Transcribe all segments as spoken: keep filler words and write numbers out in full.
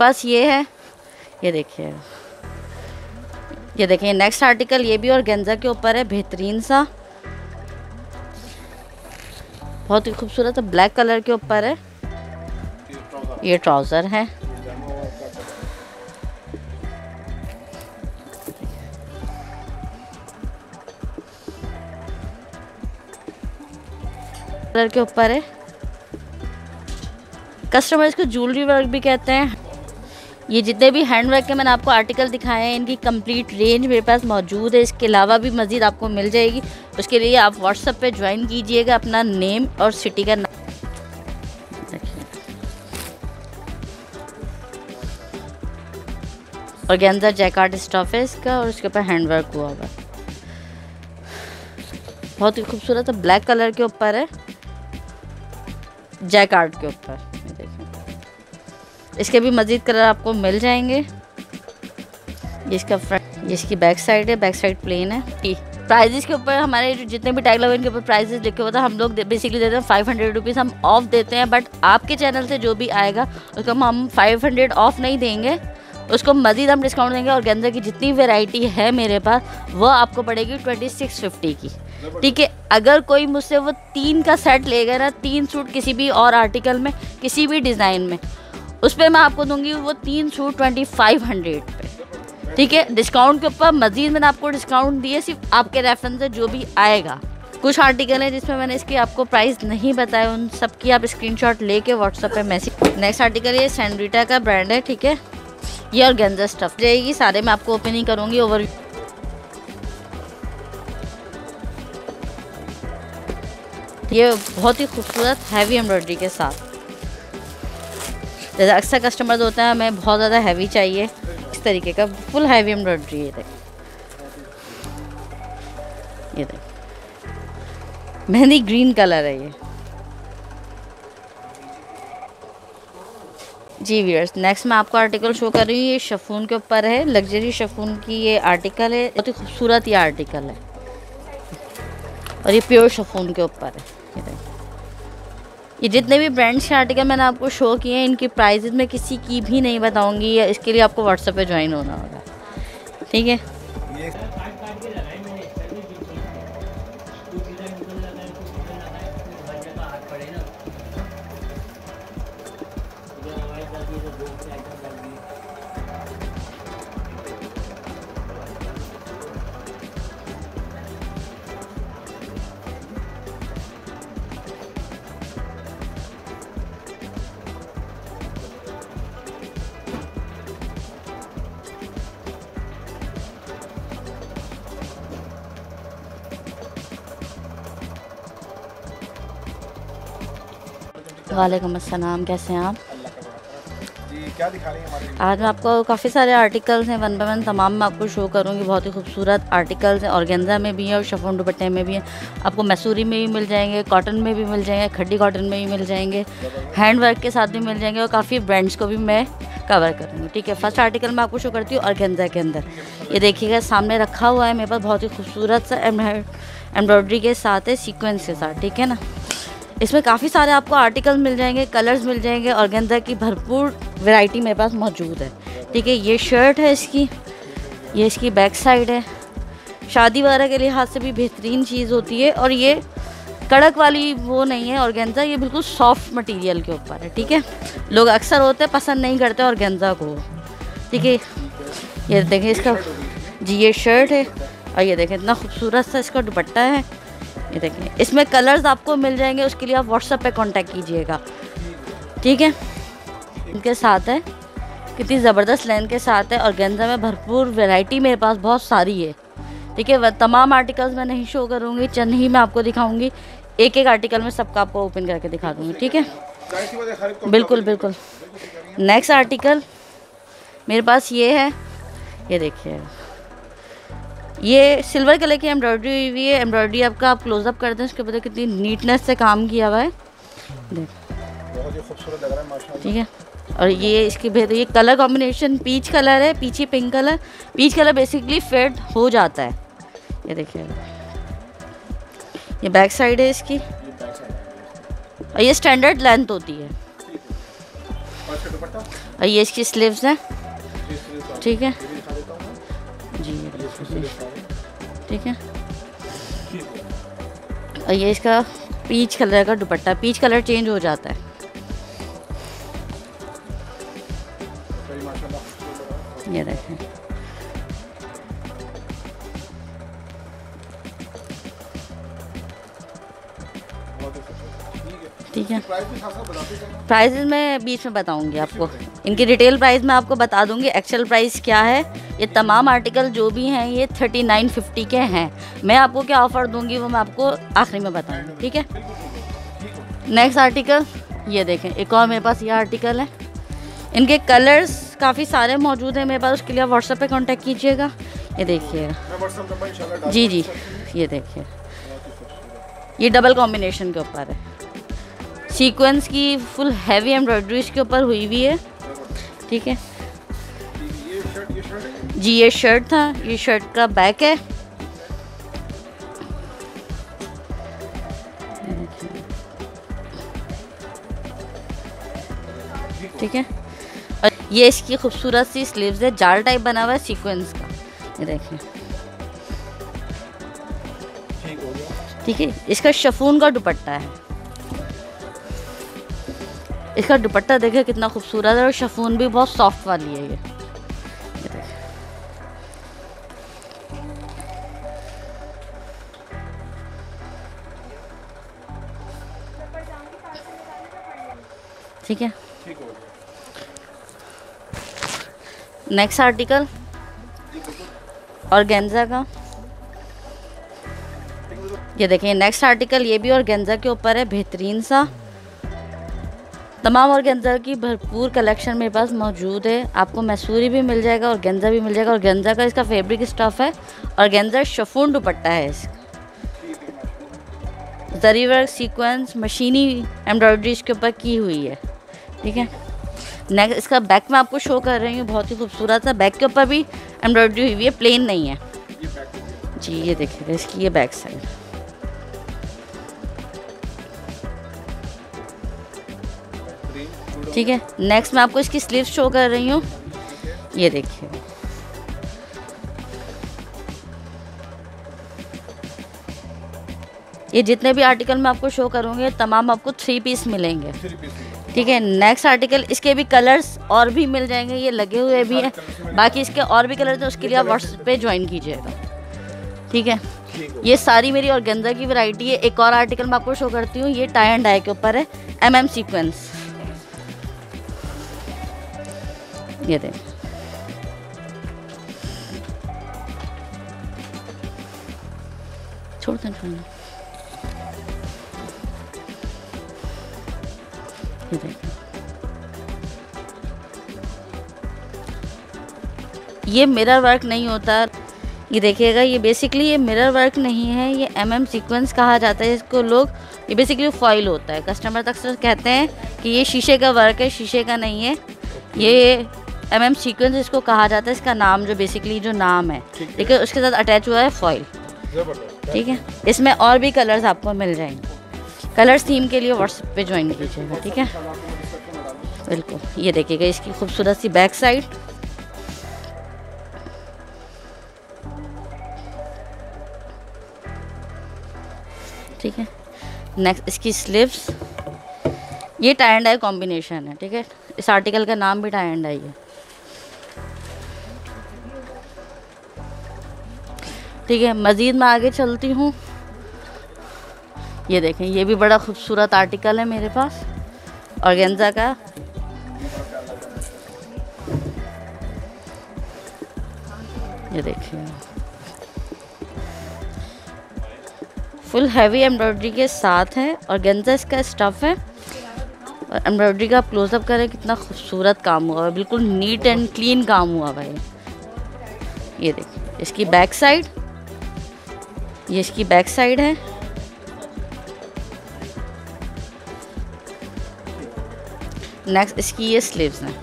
बस ये है, ये देखिए, ये देखिए नेक्स्ट आर्टिकल, ये भी ऑर्गेन्जा के ऊपर है, बेहतरीन सा, बहुत ही खूबसूरत है, ब्लैक कलर के ऊपर है, ये ट्राउज़र है, कलर के ऊपर है। कस्टमर्स को ज्वेलरी वर्क भी कहते हैं। ये जितने भी हैंड वर्क के मैंने आपको आर्टिकल दिखाए हैं, इनकी कंप्लीट रेंज मेरे पास मौजूद है, इसके अलावा भी मज़ीद आपको मिल जाएगी। उसके लिए आप व्हाट्सएप पे ज्वाइन कीजिएगा, अपना नेम और सिटी का नाम। ऑर्गेन्जा जैकार्ड स्टफ है इसका और उसके ऊपर हैंड वर्क हुआ हुआ, बहुत ही खूबसूरत है, ब्लैक कलर के ऊपर है, जैकार्ड के ऊपर देखिए। इसके भी मज़ीद कलर आपको मिल जाएंगे। ये इसका फ्रंट, ये इसकी बैक साइड है, बैक साइड प्लेन है। प्राइजेस के ऊपर हमारे जितने भी टैग लगे इनके ऊपर प्राइजेस लिखे हुए थे। हम लोग बेसिकली देते हैं फाइव हंड्रेड रुपीज़ हम ऑफ़ देते हैं, बट आपके चैनल से जो भी आएगा उसको हम फाइव हंड्रेड ऑफ़ नहीं देंगे, उसको मज़ीद हम डिस्काउंट देंगे। ऑर्गेन्जा की जितनी वेराइटी है मेरे पास वो आपको पड़ेगी ट्वेंटी सिक्स फिफ्टी की, ठीक है। अगर कोई मुझसे वो तीन का सेट लेगा ना, तीन सूट किसी भी और आर्टिकल में, किसी भी डिज़ाइन में, उस पर मैं आपको दूंगी वो तीन सूट ट्वेंटी फाइव हंड्रेड पे, ठीक है। डिस्काउंट के ऊपर मज़ीद मैंने आपको डिस्काउंट दिए, सिर्फ आपके रेफरेंस से जो भी आएगा। कुछ आर्टिकल हैं जिसमें मैंने इसकी आपको प्राइस नहीं बताए, उन सब की आप स्क्रीनशॉट लेके व्हाट्सएप पे मैसेज। नेक्स्ट आर्टिकल ये सेनोरिटा का ब्रांड है, ठीक है। ये ऑर्गेन्जा स्टफ रहेगी, सारे मैं आपको ओपन ही करूँगी ओवर। ये बहुत ही खूबसूरत हैवी एम्ब्रॉयडरी के साथ, जैसे अक्सर कस्टमर्स होते हैं हमें बहुत ज़्यादा हैवी चाहिए, इस तरीके का फुल हैवी एम्ब्रॉयडरी। ये देख, ये देख मेहंदी ग्रीन कलर है ये जी व्यूअर्स। नेक्स्ट मैं आपको आर्टिकल शो कर रही हूँ, ये शिफॉन के ऊपर है, लग्जरी शिफॉन की ये आर्टिकल है, बहुत ही खूबसूरत ये आर्टिकल है और ये प्योर शिफॉन के ऊपर है। ये जितने भी ब्रांड्स के आर्टिकल मैंने आपको शो किए हैं, इनकी प्राइजेस मैं किसी की भी नहीं बताऊंगी, या इसके लिए आपको व्हाट्सएप पे ज्वाइन होना होगा, ठीक है। वालेकुम अस्सलाम, कैसे हैं आप जी? क्या दिखा रही हैं हमारे? आज मैं आपको काफ़ी सारे आर्टिकल्स हैं, वन बाई वन तमाम मैं आपको शो करूँगी। बहुत ही खूबसूरत आर्टिकल्स हैं, ऑर्गेन्जा में भी हैं और शिफॉन दुपट्टे में भी हैं। आपको मसूरी में भी मिल जाएंगे, कॉटन में भी मिल जाएंगे, खड्डी कॉटन में भी मिल जाएंगे, हैंड वर्क के साथ भी मिल जाएंगे, और काफ़ी ब्रांड्स को भी मैं कवर करूँगी, ठीक है। फर्स्ट आर्टिकल मैं आपको शो करती हूँ ऑर्गेन्जा के अंदर। ये देखिएगा सामने रखा हुआ है मेरे पास, बहुत ही खूबसूरत सा एम्ब्रॉयडरी के साथ है, सीक्वेंस के साथ, ठीक है ना। इसमें काफ़ी सारे आपको आर्टिकल मिल जाएंगे, कलर्स मिल जाएंगे, ऑर्गेन्जा की भरपूर वैरायटी मेरे पास मौजूद है, ठीक है। ये शर्ट है इसकी, ये इसकी बैक साइड है, शादी वगैरह के लिहाज से भी बेहतरीन चीज़ होती है। और ये कड़क वाली वो नहीं है ऑर्गेन्जा, ये बिल्कुल सॉफ्ट मटेरियल के ऊपर है, ठीक है। लोग अक्सर होते पसंद नहीं करते ऑर्गेन्जा को, ठीक है। ये देखें इसका जी, ये शर्ट है और ये देखें इतना खूबसूरत सा इसका दुपट्टा है, ये देखें। इसमें कलर्स आपको मिल जाएंगे, उसके लिए आप व्हाट्सएप पे कांटेक्ट कीजिएगा, ठीक है। इनके साथ है, कितनी ज़बरदस्त लाइन के साथ है। ऑर्गेन्जा में भरपूर वैरायटी मेरे पास बहुत सारी है, ठीक है। तमाम आर्टिकल्स मैं नहीं शो करूँगी, चंद ही मैं आपको दिखाऊँगी, एक एक आर्टिकल में सबका आपको ओपन करके दिखा दूँगी, ठीक है, बिल्कुल बिल्कुल। नेक्स्ट आर्टिकल मेरे पास ये है, ये देखिए, ये सिल्वर कलर की एम्ब्रॉयडरी हुई है। एम्ब्रॉयडरी आपका आप क्लोजअप करते हैं, उसके बाद कितनी नीटनेस से काम किया हुआ है, देख बहुत ही खूबसूरत लग रहा है माशाल्लाह, ठीक है। और ये इसकी बेहतर, ये कलर कॉम्बिनेशन पीच कलर है, पीछे pink colour, peach colour basically fade हो जाता है। ये देखिए, ये बैक साइड है इसकी, और ये स्टैंडर्ड लेंथ होती है। और ये इसकी स्लीव्स हैं, ठीक है जी, ठीक है। और ये इसका पीच कलर का दुपट्टा, पीच कलर चेंज हो जाता है। ये देखें, ठीक है। प्राइस मैं बीच में बताऊंगी आपको, इनकी डिटेल प्राइस मैं आपको बता दूंगी, एक्चुअल प्राइस क्या है। ये तमाम आर्टिकल जो भी हैं ये थर्टी नाइन फिफ्टी के हैं। मैं आपको क्या ऑफ़र दूंगी वो मैं आपको आखिरी में बताऊंगी, ठीक है। नेक्स्ट आर्टिकल ये देखें, एक और मेरे पास ये आर्टिकल है। इनके कलर्स काफ़ी सारे मौजूद हैं मेरे पास, उसके लिए व्हाट्सएप पे कांटेक्ट कीजिएगा। ये देखिएगा जी जी, ये देखिए, ये डबल कॉम्बिनेशन के ऊपर है, सीक्वेंस की फुल हैवी एम्ब्रॉयडरी इसके ऊपर हुई हुई है, ठीक है जी। ये शर्ट था, ये शर्ट का बैक है, ठीक है। और ये इसकी खूबसूरत सी स्लीव्स है, जाल टाइप बना हुआ है सीक्वेंस का, ये देखिए, ठीक है। इसका शिफॉन का दुपट्टा है, इसका दुपट्टा देखिए कितना खूबसूरत है, और शिफॉन भी बहुत सॉफ्ट वाली है ये, ठीक है। नेक्स्ट आर्टिकल ऑर्गेन्जा का, ये देखिए नेक्स्ट आर्टिकल, ये भी ऑर्गेन्जा के ऊपर है, बेहतरीन सा। तमाम ऑर्गेन्जा की भरपूर कलेक्शन मेरे पास मौजूद है, आपको मैसूरी भी मिल जाएगा, ऑर्गेन्जा भी मिल जाएगा। ऑर्गेन्जा का इसका फैब्रिक स्टफ है, ऑर्गेन्जा शिफॉन दुपट्टा है, इसका जरी वर्क सीक्वेंस मशीनी एम्ब्रॉयडरी इसके ऊपर की हुई है, ठीक है। नेक्स्ट इसका बैक में आपको शो कर रही हूँ, बहुत ही खूबसूरत सा बैक के ऊपर भी एम्ब्रॉयडरी हुई हुई है, प्लेन नहीं है जी। ये देखिएगा इसकी ये बैक साइड, ठीक है। नेक्स्ट मैं आपको इसकी स्लीव्स शो कर रही हूँ, ये देखिए, ये जितने भी आर्टिकल मैं आपको शो करूँगी तमाम आपको थ्री पीस मिलेंगे, ठीक है। नेक्स्ट आर्टिकल, इसके भी कलर्स और भी मिल जाएंगे, ये लगे हुए भी हैं, बाकी इसके और भी कलर तो उसके लिए आप व्हाट्सएप पे ज्वाइन कीजिएगा, ठीक है। ये सारी मेरी ऑर्गेन्जा की वैरायटी है। एक और आर्टिकल मैं आपको शो करती हूँ, ये टाई एंड डाई के ऊपर है, एम एम सीक्वेंस, ये देख, छोड़ते छोड़ना, ये देख। ये मिरर वर्क नहीं होता, ये देखिएगा, ये बेसिकली ये मिरर वर्क नहीं है, ये एमएम सीक्वेंस कहा जाता है इसको लोग। ये बेसिकली फॉइल होता है, कस्टमर अक्सर कहते हैं कि ये शीशे का वर्क है, शीशे का नहीं है, ये एम एम सीक्वेंस इसको कहा जाता है, इसका नाम जो बेसिकली जो नाम है, ठीक है। उसके साथ अटैच हुआ है फॉइल, ठीक है। इसमें और भी कलर्स आपको मिल जाएंगे, कलर्स थीम के लिए व्हाट्सएप पे ज्वाइन कीजिएगा, ठीक है, बिल्कुल। ये देखिएगा इसकी खूबसूरत सी बैक साइड, ठीक है। नेक्स्ट इसकी स्लीव्स, ये टाई एंड डाई कॉम्बिनेशन है, ठीक है। इस आर्टिकल का नाम भी टाई एंड डाई है, ठीक है। मज़ीद मैं आगे चलती हूँ, ये देखें, ये भी बड़ा खूबसूरत आर्टिकल है मेरे पास ऑर्गेन्जा का, ये देखिए, फुल हैवी एम्ब्रॉयडरी के साथ है, ऑर्गेन्जा इसका स्टफ है। और एम्ब्रॉयडरी का आप क्लोजअप करें, कितना खूबसूरत काम हुआ है, बिल्कुल नीट एंड क्लीन काम हुआ है भाई। ये देखिए इसकी बैक साइड, ये इसकी बैक साइड है, नेक्स्ट इसकी ये स्लीव्स हैं,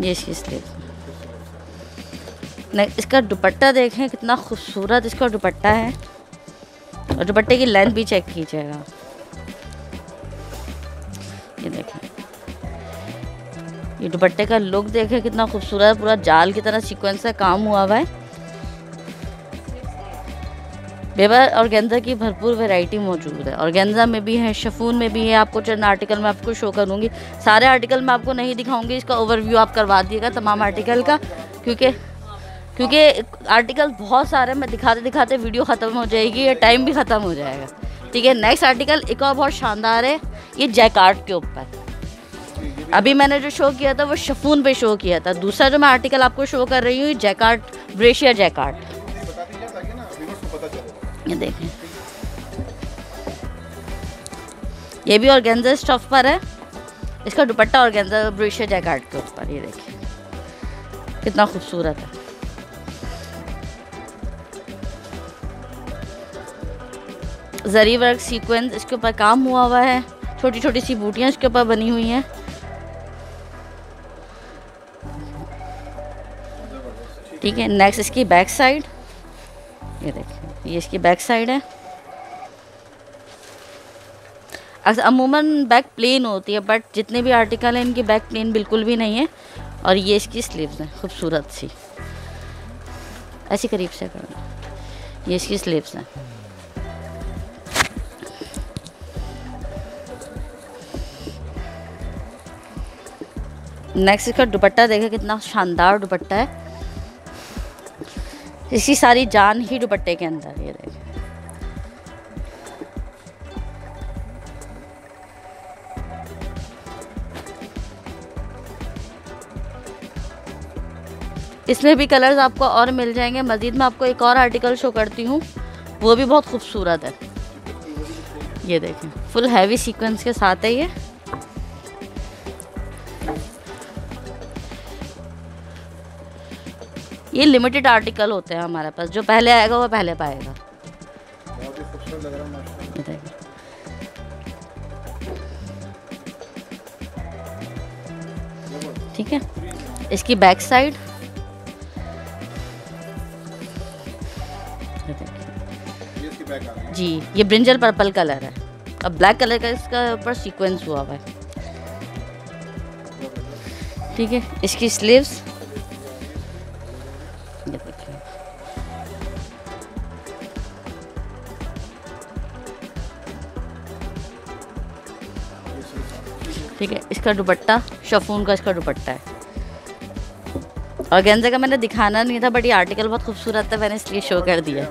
ये इसकी स्लीव्स। नेक्स्ट इसका दुपट्टा देखें कितना खूबसूरत इसका दुपट्टा है, और दुपट्टे की लेंथ भी चेक कीजिएगा, ये दुपट्टे का लुक देखें कितना खूबसूरत, पूरा जाल की तरह सीक्वेंस का काम हुआ हुआ है। बेबर ऑर्गेन्जा की भरपूर वैरायटी मौजूद है, ऑर्गेन्जा में भी है, शिफॉन में भी है। आपको चंद आर्टिकल में आपको शो करूँगी, सारे आर्टिकल मैं आपको नहीं दिखाऊंगी, इसका ओवरव्यू आप करवा दिएगा तमाम आर्टिकल का, क्योंकि क्योंकि आर्टिकल बहुत सारे मैं दिखाते दिखाते वीडियो ख़त्म हो जाएगी या टाइम भी ख़त्म हो जाएगा। ठीक है, नेक्स्ट आर्टिकल एक और बहुत शानदार है, ये जैकार्ड के ऊपर। अभी मैंने जो शो किया था वो शिफॉन पे शो किया था, दूसरा जो मैं आर्टिकल आपको शो कर रही हूँ जैकार्ड, बोराशिया जैकार्ड। ये देखें, ये भी ऑर्गेन्जा स्टफ पर है, इसका दुपट्टा ऑर्गेन्जा बोराशिया जैकार्ड के ऊपर। ये देखें कितना खूबसूरत है, जरी वर्क सीक्वेंस इसके ऊपर काम हुआ हुआ है, छोटी छोटी सी बूटियाँ इसके ऊपर बनी हुई हैं। ठीक है, नेक्स्ट इसकी बैक साइड, ये देखिए ये इसकी बैक साइड है। अमूमन बैक प्लेन होती है, बट जितने भी आर्टिकल हैं इनकी बैक प्लेन बिल्कुल भी नहीं है। और ये इसकी स्लीव्स हैं खूबसूरत सी, ऐसे करीब से करना, ये इसकी स्लीव्स हैं। नेक्स्ट इसका दुपट्टा देखें कितना शानदार दुपट्टा है, इसकी सारी जान ही दुपट्टे के अंदर। ये देखें इसमें भी कलर्स आपको और मिल जाएंगे। मज़ीद मैं आपको एक और आर्टिकल शो करती हूँ, वो भी बहुत खूबसूरत है। ये देखें फुल हैवी सीक्वेंस के साथ है ये। ये लिमिटेड आर्टिकल होते हैं हमारे पास, जो पहले आएगा वो पहले पाएगा। ठीक है, इसकी बैक साइड, जी ये ब्रिंजल पर्पल कलर है और ब्लैक कलर का इसका ऊपर सीक्वेंस हुआ हुआ है। ठीक है, इसकी स्लीव्स ठीक है, इसका दुपट्टा शिफॉन का इसका दुपट्टा है। ऑर्गेन्जा का मैंने दिखाना नहीं था, बट ये आर्टिकल बहुत खूबसूरत था, मैंने इसलिए शो कर दिया।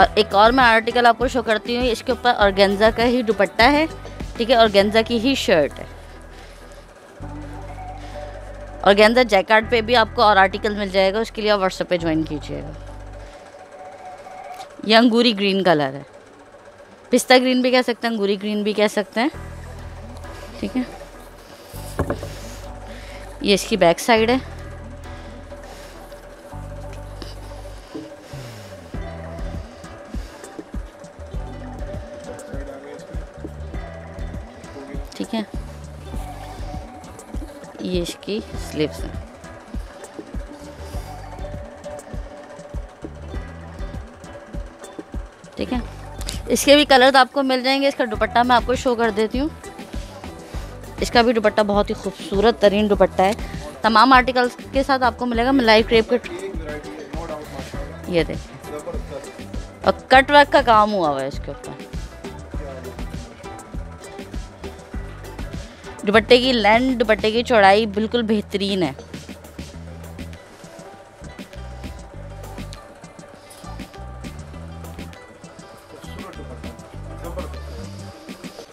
और एक और मैं आर्टिकल आपको शो करती हूँ, इसके ऊपर ऑर्गेन्जा का ही दुपट्टा है। ठीक है, ऑर्गेन्जा की ही शर्ट है। ऑर्गेन्जा जैकार्ड पे भी आपको और आर्टिकल मिल जाएगा, उसके लिए आप व्हाट्सएप पे ज्वाइन कीजिएगा। ये अंगूरी ग्रीन कलर है, पिस्ता ग्रीन भी कह सकते हैं, अंगूरी ग्रीन भी कह सकते हैं। ठीक है, ये इसकी बैक साइड है। ठीक है, ये इसकी स्लीव्स है। ठीक है, इसके भी कलर आपको मिल जाएंगे। इसका दुपट्टा मैं आपको शो कर देती हूँ, इसका भी दुपट्टा बहुत ही खूबसूरत तरीन दुपट्टा है। तमाम आर्टिकल्स के साथ आपको मिलेगा। मैं लाइव क्रेप के ये देखिए, और कट वर्क का काम हुआ हुआ है इसके ऊपर। दुपट्टे की लेंथ, दुपट्टे की चौड़ाई बिल्कुल बेहतरीन है।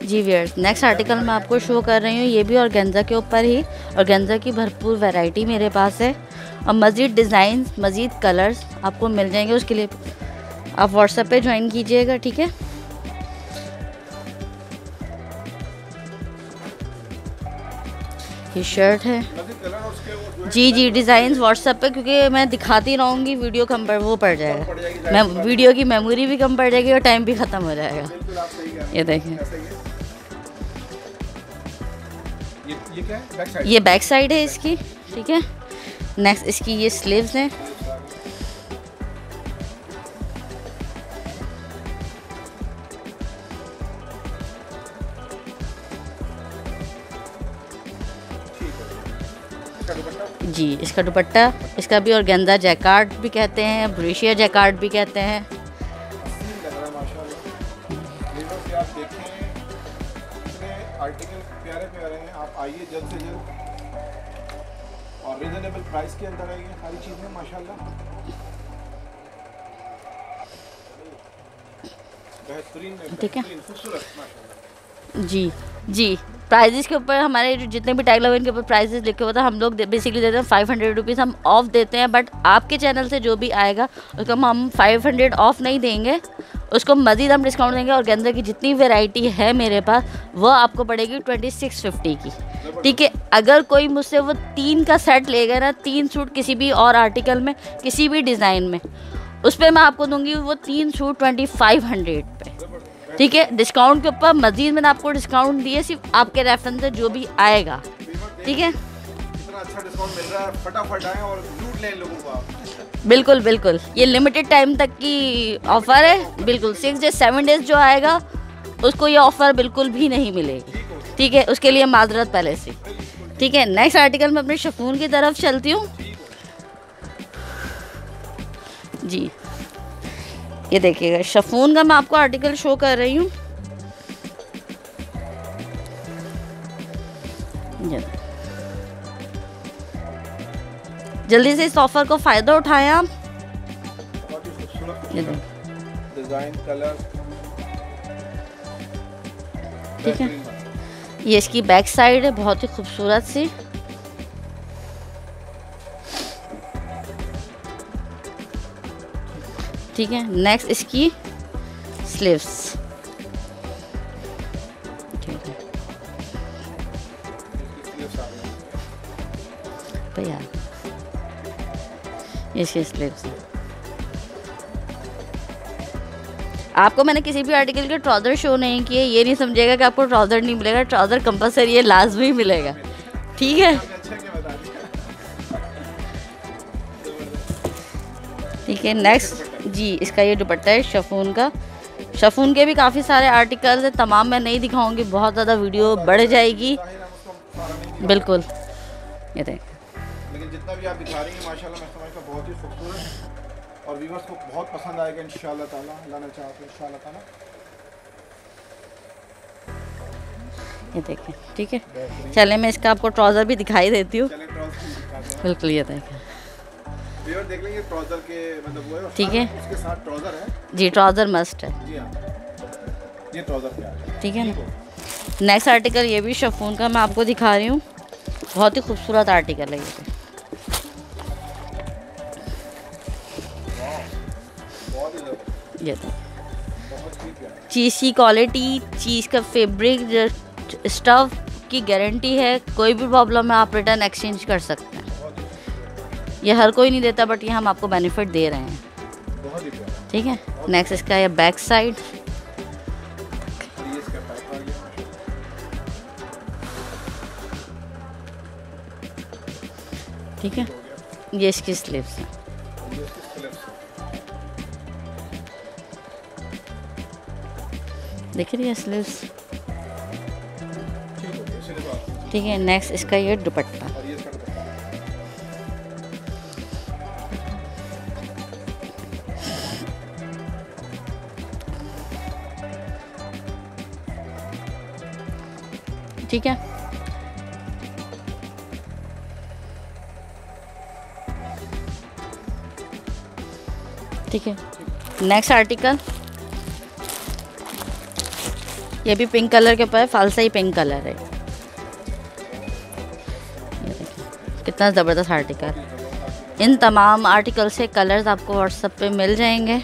जी व्यूअर्स, नेक्स्ट आर्टिकल मैं आपको शो कर रही हूँ, ये भी ऑर्गेन्जा के ऊपर ही। ऑर्गेन्जा की भरपूर वैरायटी मेरे पास है और मज़ीद डिज़ाइन, मज़ीद कलर्स आपको मिल जाएंगे। उसके लिए आप व्हाट्सएप पे ज्वाइन कीजिएगा। ठीक है, ये शर्ट है। जी जी, डिज़ाइन व्हाट्सएप पे, क्योंकि मैं दिखाती रहूँगी, वीडियो कम पड़ वो पड़ जाएगा, मैं वीडियो की मेमोरी भी कम पड़ जाएगी और टाइम भी ख़त्म हो जाएगा। ये देखें, ये ये क्या है? बैक साइड, ये बैक साइड है इसकी, ठीक है। नेक्स्ट इसकी ये स्लीव्स हैं, जी। इसका दुपट्टा, इसका भी ऑर्गेन्जा जैकार्ड भी कहते हैं, बोरेशिया जैकार्ड भी कहते हैं। आर्टिकल प्यारे प्यारे हैं, आप आइए जल्द से जल्द, और रीजनेबल प्राइस के अंदर आइए, सारी चीज़ें माशाल्लाह बेहतरीन है, ठीक है, खूबसूरत जी जी। प्राइजेस के ऊपर हमारे जितने भी टैग लगे इनके ऊपर प्राइजेस लिखे हुए थे, हम लोग बेसिकली देते हैं फाइव हंड्रेड रुपीज़ हम ऑफ़ देते हैं, बट आपके चैनल से जो भी आएगा उसको हम फाइव हंड्रेड ऑफ़ नहीं देंगे, उसको मज़ीद हम डिस्काउंट देंगे। और ऑर्गेन्जा की जितनी वैरायटी है मेरे पास वो आपको पड़ेगी ट्वेंटी सिक्स फिफ्टी की, ठीक है। अगर कोई मुझसे वो तीन का सेट लेगा ना, तीन सूट किसी भी और आर्टिकल में किसी भी डिज़ाइन में, उस पर मैं आपको दूंगी वो तीन सूट ट्वेंटी फाइव हंड्रेड पे, ठीक है। डिस्काउंट के ऊपर मज़ीद मैंने आपको डिस्काउंट दिए सिर्फ आपके रेफरेंस से जो भी आएगा, ठीक है। अच्छा डिस्काउंट मिल रहा है, फटाफट आएं और लूट लें लोगों का। बिल्कुल बिल्कुल, ये लिमिटेड टाइम तक की ऑफ़र है, बिल्कुल सिक्स डेज सेवन डेज जो आएगा उसको ये ऑफ़र बिल्कुल भी नहीं मिलेगी, ठीक है। उसके लिए माजरत पहले से, ठीक है। नेक्स्ट आर्टिकल में अपने शिफॉन की तरफ चलती हूँ जी। ये देखिएगा शिफॉन का मैं आपको आर्टिकल शो कर रही हूँ। जल्दी से इस ऑफर को फ़ायदा उठाएं आप। डिज़ाइन, कलर, ठीक है। ये इसकी बैक साइड है, बहुत ही खूबसूरत सी। ठीक है, नेक्स्ट इसकी स्लीव्स, ठीक है भैया, इसके स्लीव्स। आपको मैंने किसी भी आर्टिकल के ट्राउज़र शो नहीं किए, ये नहीं समझेगा कि आपको ट्राउज़र नहीं मिलेगा, ट्राउज़र कंपलसरी है, लाजमी मिलेगा, ठीक है ठीक है। नेक्स्ट जी इसका ये दुपट्टा है शिफॉन का। शिफॉन के भी काफ़ी सारे आर्टिकल्स हैं, तमाम मैं नहीं दिखाऊंगी, बहुत ज़्यादा वीडियो बढ़ जाएगी। बिल्कुल, ये देख, लेकिन जितना भी आप दिखा रही हैं माशाल्लाह मैं समझता हूँ बहुत ही खूबसूरत है, और व्यूअर्स को बहुत पसंद आएगा इंशाल्लाह ताला, अल्लाह ने चाहा तो इंशाल्लाह ताला। ये देखें, ठीक है, चले मैं इसका आपको ट्राउज़र भी दिखाई देती हूँ। बिल्कुल, ये देखें, व्यूअर देख लेंगे ट्राउज़र के, मतलब वो है, ठीक है, उसके साथ ट्राउज़र है जी, ट्राउज़र मस्ट है जी। हां, ये ट्राउज़र क्या है, ठीक है ना। नेक्स्ट आर्टिकल ये भी शिफॉन का मैं आपको दिखा रही हूँ, बहुत ही खूबसूरत आर्टिकल है ये, चीज़ की क्वालिटी, चीज़ का फैब्रिक, स्टफ की गारंटी है, कोई भी प्रॉब्लम है आप रिटर्न एक्सचेंज कर सकते हैं। ये हर कोई नहीं देता, बट ये हम आपको बेनिफिट दे रहे हैं, ठीक है। नेक्स्ट इसका ये बैक साइड, ठीक है, ये इसकी स्लीव्स है। देख रही है स्लीव्स, ठीक है। नेक्स्ट इसका ये दुपट्टा, ठीक है। ठीक है, नेक्स्ट आर्टिकल ये भी पिंक कलर के ऊपर, फालसा ही पिंक कलर है। कितना ज़बरदस्त आर्टिकल, इन तमाम आर्टिकल से कलर्स आपको व्हाट्सएप पे मिल जाएंगे।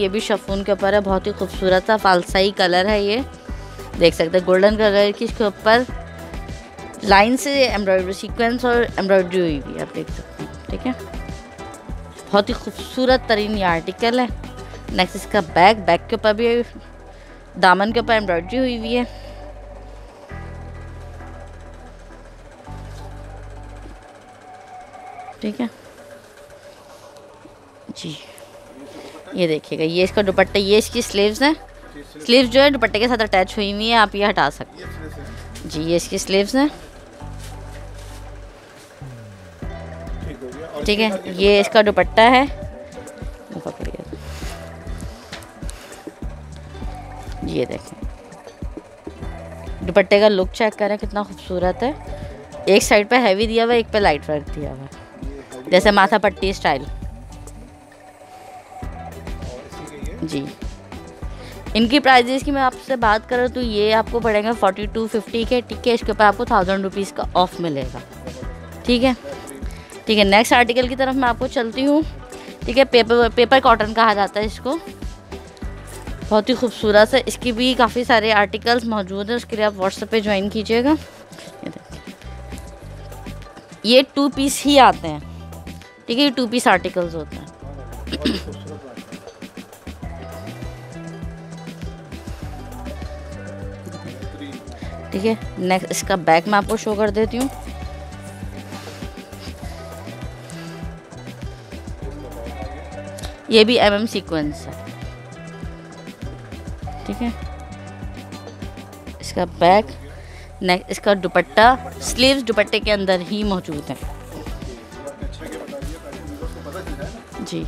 ये भी शिफॉन के ऊपर है, बहुत ही खूबसूरत सा फालसाई कलर है, ये देख सकते हैं, गोल्डन कलर की, इसके ऊपर लाइन से एम्ब्रॉयडरी सीक्वेंस और एम्ब्रॉयडरी हुई भी आप देख सकते हैं, ठीक है। बहुत ही खूबसूरत तरीन ये आर्टिकल है। नेक्स्ट इसका बैक, बैक के ऊपर भी दामन के ऊपर एम्ब्रॉयडरी हुई हुई है। ठीक है जी, ये देखिएगा, ये इसका दुपट्टा, ये इसकी स्लीव्स हैं। स्लीव्स जो है दुपट्टे के साथ अटैच हुई हुई है, आप ये हटा सकते हैं जी। ये इसकी स्लीव्स हैं। ठीक है, ये इसका दुपट्टा है। ये देखें दुपट्टे का लुक चेक करें कितना खूबसूरत है। एक साइड पे हैवी दिया हुआ है, एक पे लाइट वर्क दिया हुआ है, जैसे माथा पट्टी स्टाइल जी। इनकी प्राइजेस की मैं आपसे बात करूँ तो ये आपको पड़ेगा फोर्टी टू फिफ्टी के। ठीक है, इसके ऊपर आपको थाउजेंड रुपीज़ का ऑफ मिलेगा। ठीक है, ठीक है, नेक्स्ट आर्टिकल की तरफ मैं आपको चलती हूँ। ठीक है, पेपर पेपर कॉटन कहा जाता है इसको, बहुत ही खूबसूरत सा। इसकी भी काफ़ी सारे आर्टिकल्स मौजूद हैं, उसके लिए आप व्हाट्सएप पे ज्वाइन कीजिएगा। ये टू पीस ही आते हैं। ठीक है, ये टू पीस आर्टिकल्स होते हैं। ठीक है, नेक्स्ट इसका बैक मैं आपको शो कर देती हूँ। ये भी एम एम सीक्वेंस है। ठीक है, इसका बैक, नेक, इसका दुपट्टा, स्लीव्स दुपट्टे के अंदर ही मौजूद है जी।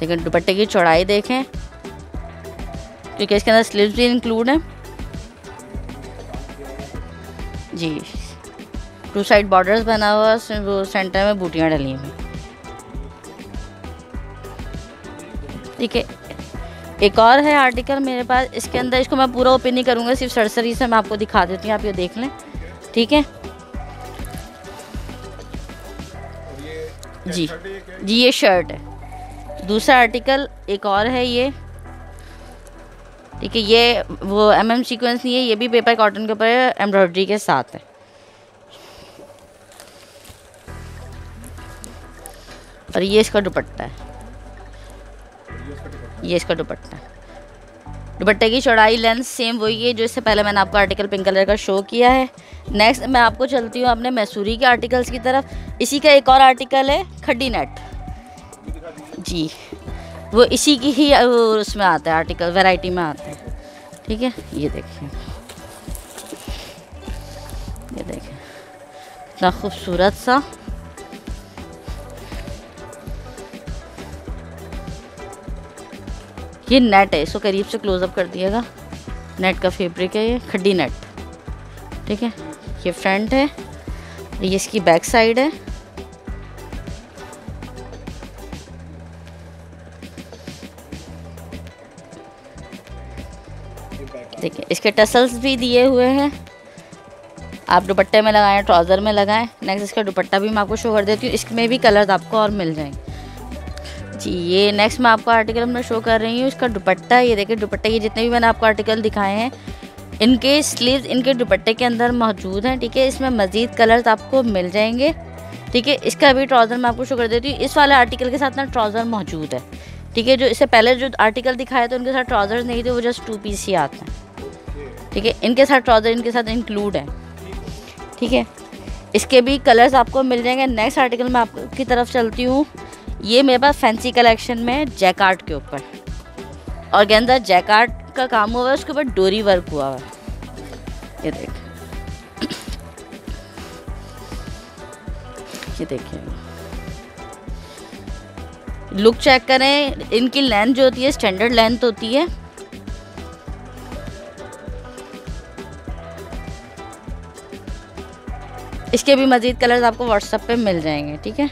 लेकिन दुपट्टे की चौड़ाई देखें, क्योंकि इसके अंदर स्लीव्स भी इंक्लूड हैं जी। टू साइड बॉर्डर्स बना हुआ, वो सेंटर में बूटियाँ डली हुई। ठीक है, एक और है आर्टिकल मेरे पास, इसके अंदर, इसको मैं पूरा ओपन नहीं करूँगा, सिर्फ सरसरी से मैं आपको दिखा देती हूँ, आप ये देख लें। ठीक है जी, जी ये शर्ट है। दूसरा आर्टिकल एक और है ये। ठीक है, ये वो एम एम सीक्वेंस नहीं है, ये भी पेपर कॉटन के ऊपर एम्ब्रॉयडरी के साथ है। और ये इसका दुपट्टा है, ये इसका दुपट्टा है। दुपट्टे की चौड़ाई, लेंथ सेम वही है जो इससे पहले मैंने आपको आर्टिकल पिंक कलर का शो किया है। नेक्स्ट मैं आपको चलती हूँ अपने मैसूरी के आर्टिकल्स की तरफ। इसी का एक और आर्टिकल है खड्डी नेट जी, वो इसी की ही उसमें आता है, आर्टिकल वैरायटी में आता है। ठीक है, ये देखिए, ये देखिए कितना खूबसूरत सा। ये नेट है, इसको करीब से क्लोजअप कर दिएगा। नेट का फैब्रिक है ये, खड्डी नेट। ठीक है, ये फ्रंट है, ये इसकी बैक साइड है। देखिए, इसके टसल्स भी दिए हुए हैं, आप दुपट्टे में लगाएं, ट्राउज़र में लगाएं। नेक्स्ट इसका दुपट्टा भी मैं आपको शो कर देती हूँ, इसमें भी कलर्स आपको और मिल जाएंगे जी। ये नेक्स्ट मैं आपको आर्टिकल मैं शो कर रही हूँ, इसका दुपट्टा। ये देखिए दुपट्टे, ये जितने भी मैंने आपको आर्टिकल दिखाए हैं, इनके स्लीव्स इनके दुपट्टे के अंदर मौजूद हैं। ठीक है, इसमें मज़ीद कलर्स आपको मिल जाएंगे। ठीक है, इसका भी ट्राउज़र मैं आपको शो कर देती हूँ। इस वाले आर्टिकल के साथ ना ट्राउज़र मौजूद है। ठीक है, जो इससे पहले जो आर्टिकल दिखाया था उनके साथ ट्राउज़र नहीं थे, वो जस्ट टू पीस ही आते हैं। ठीक है, इनके साथ ट्राउज़र इनके साथ इंक्लूड है। ठीक है, इसके भी कलर्स आपको मिल जाएंगे। नेक्स्ट आर्टिकल मैं आपकी तरफ चलती हूँ। ये मेरे पास फैंसी कलेक्शन में जैकार्ड के ऊपर ऑर्गेन्जा जैकार्ड का काम हुआ है, उसके ऊपर डोरी वर्क हुआ है। ये देख, ये देखिए लुक चेक करें। इनकी लेंथ जो होती है स्टैंडर्ड लेंथ होती है। इसके भी मज़ीद कलर्स आपको व्हाट्सएप पे मिल जाएंगे। ठीक है,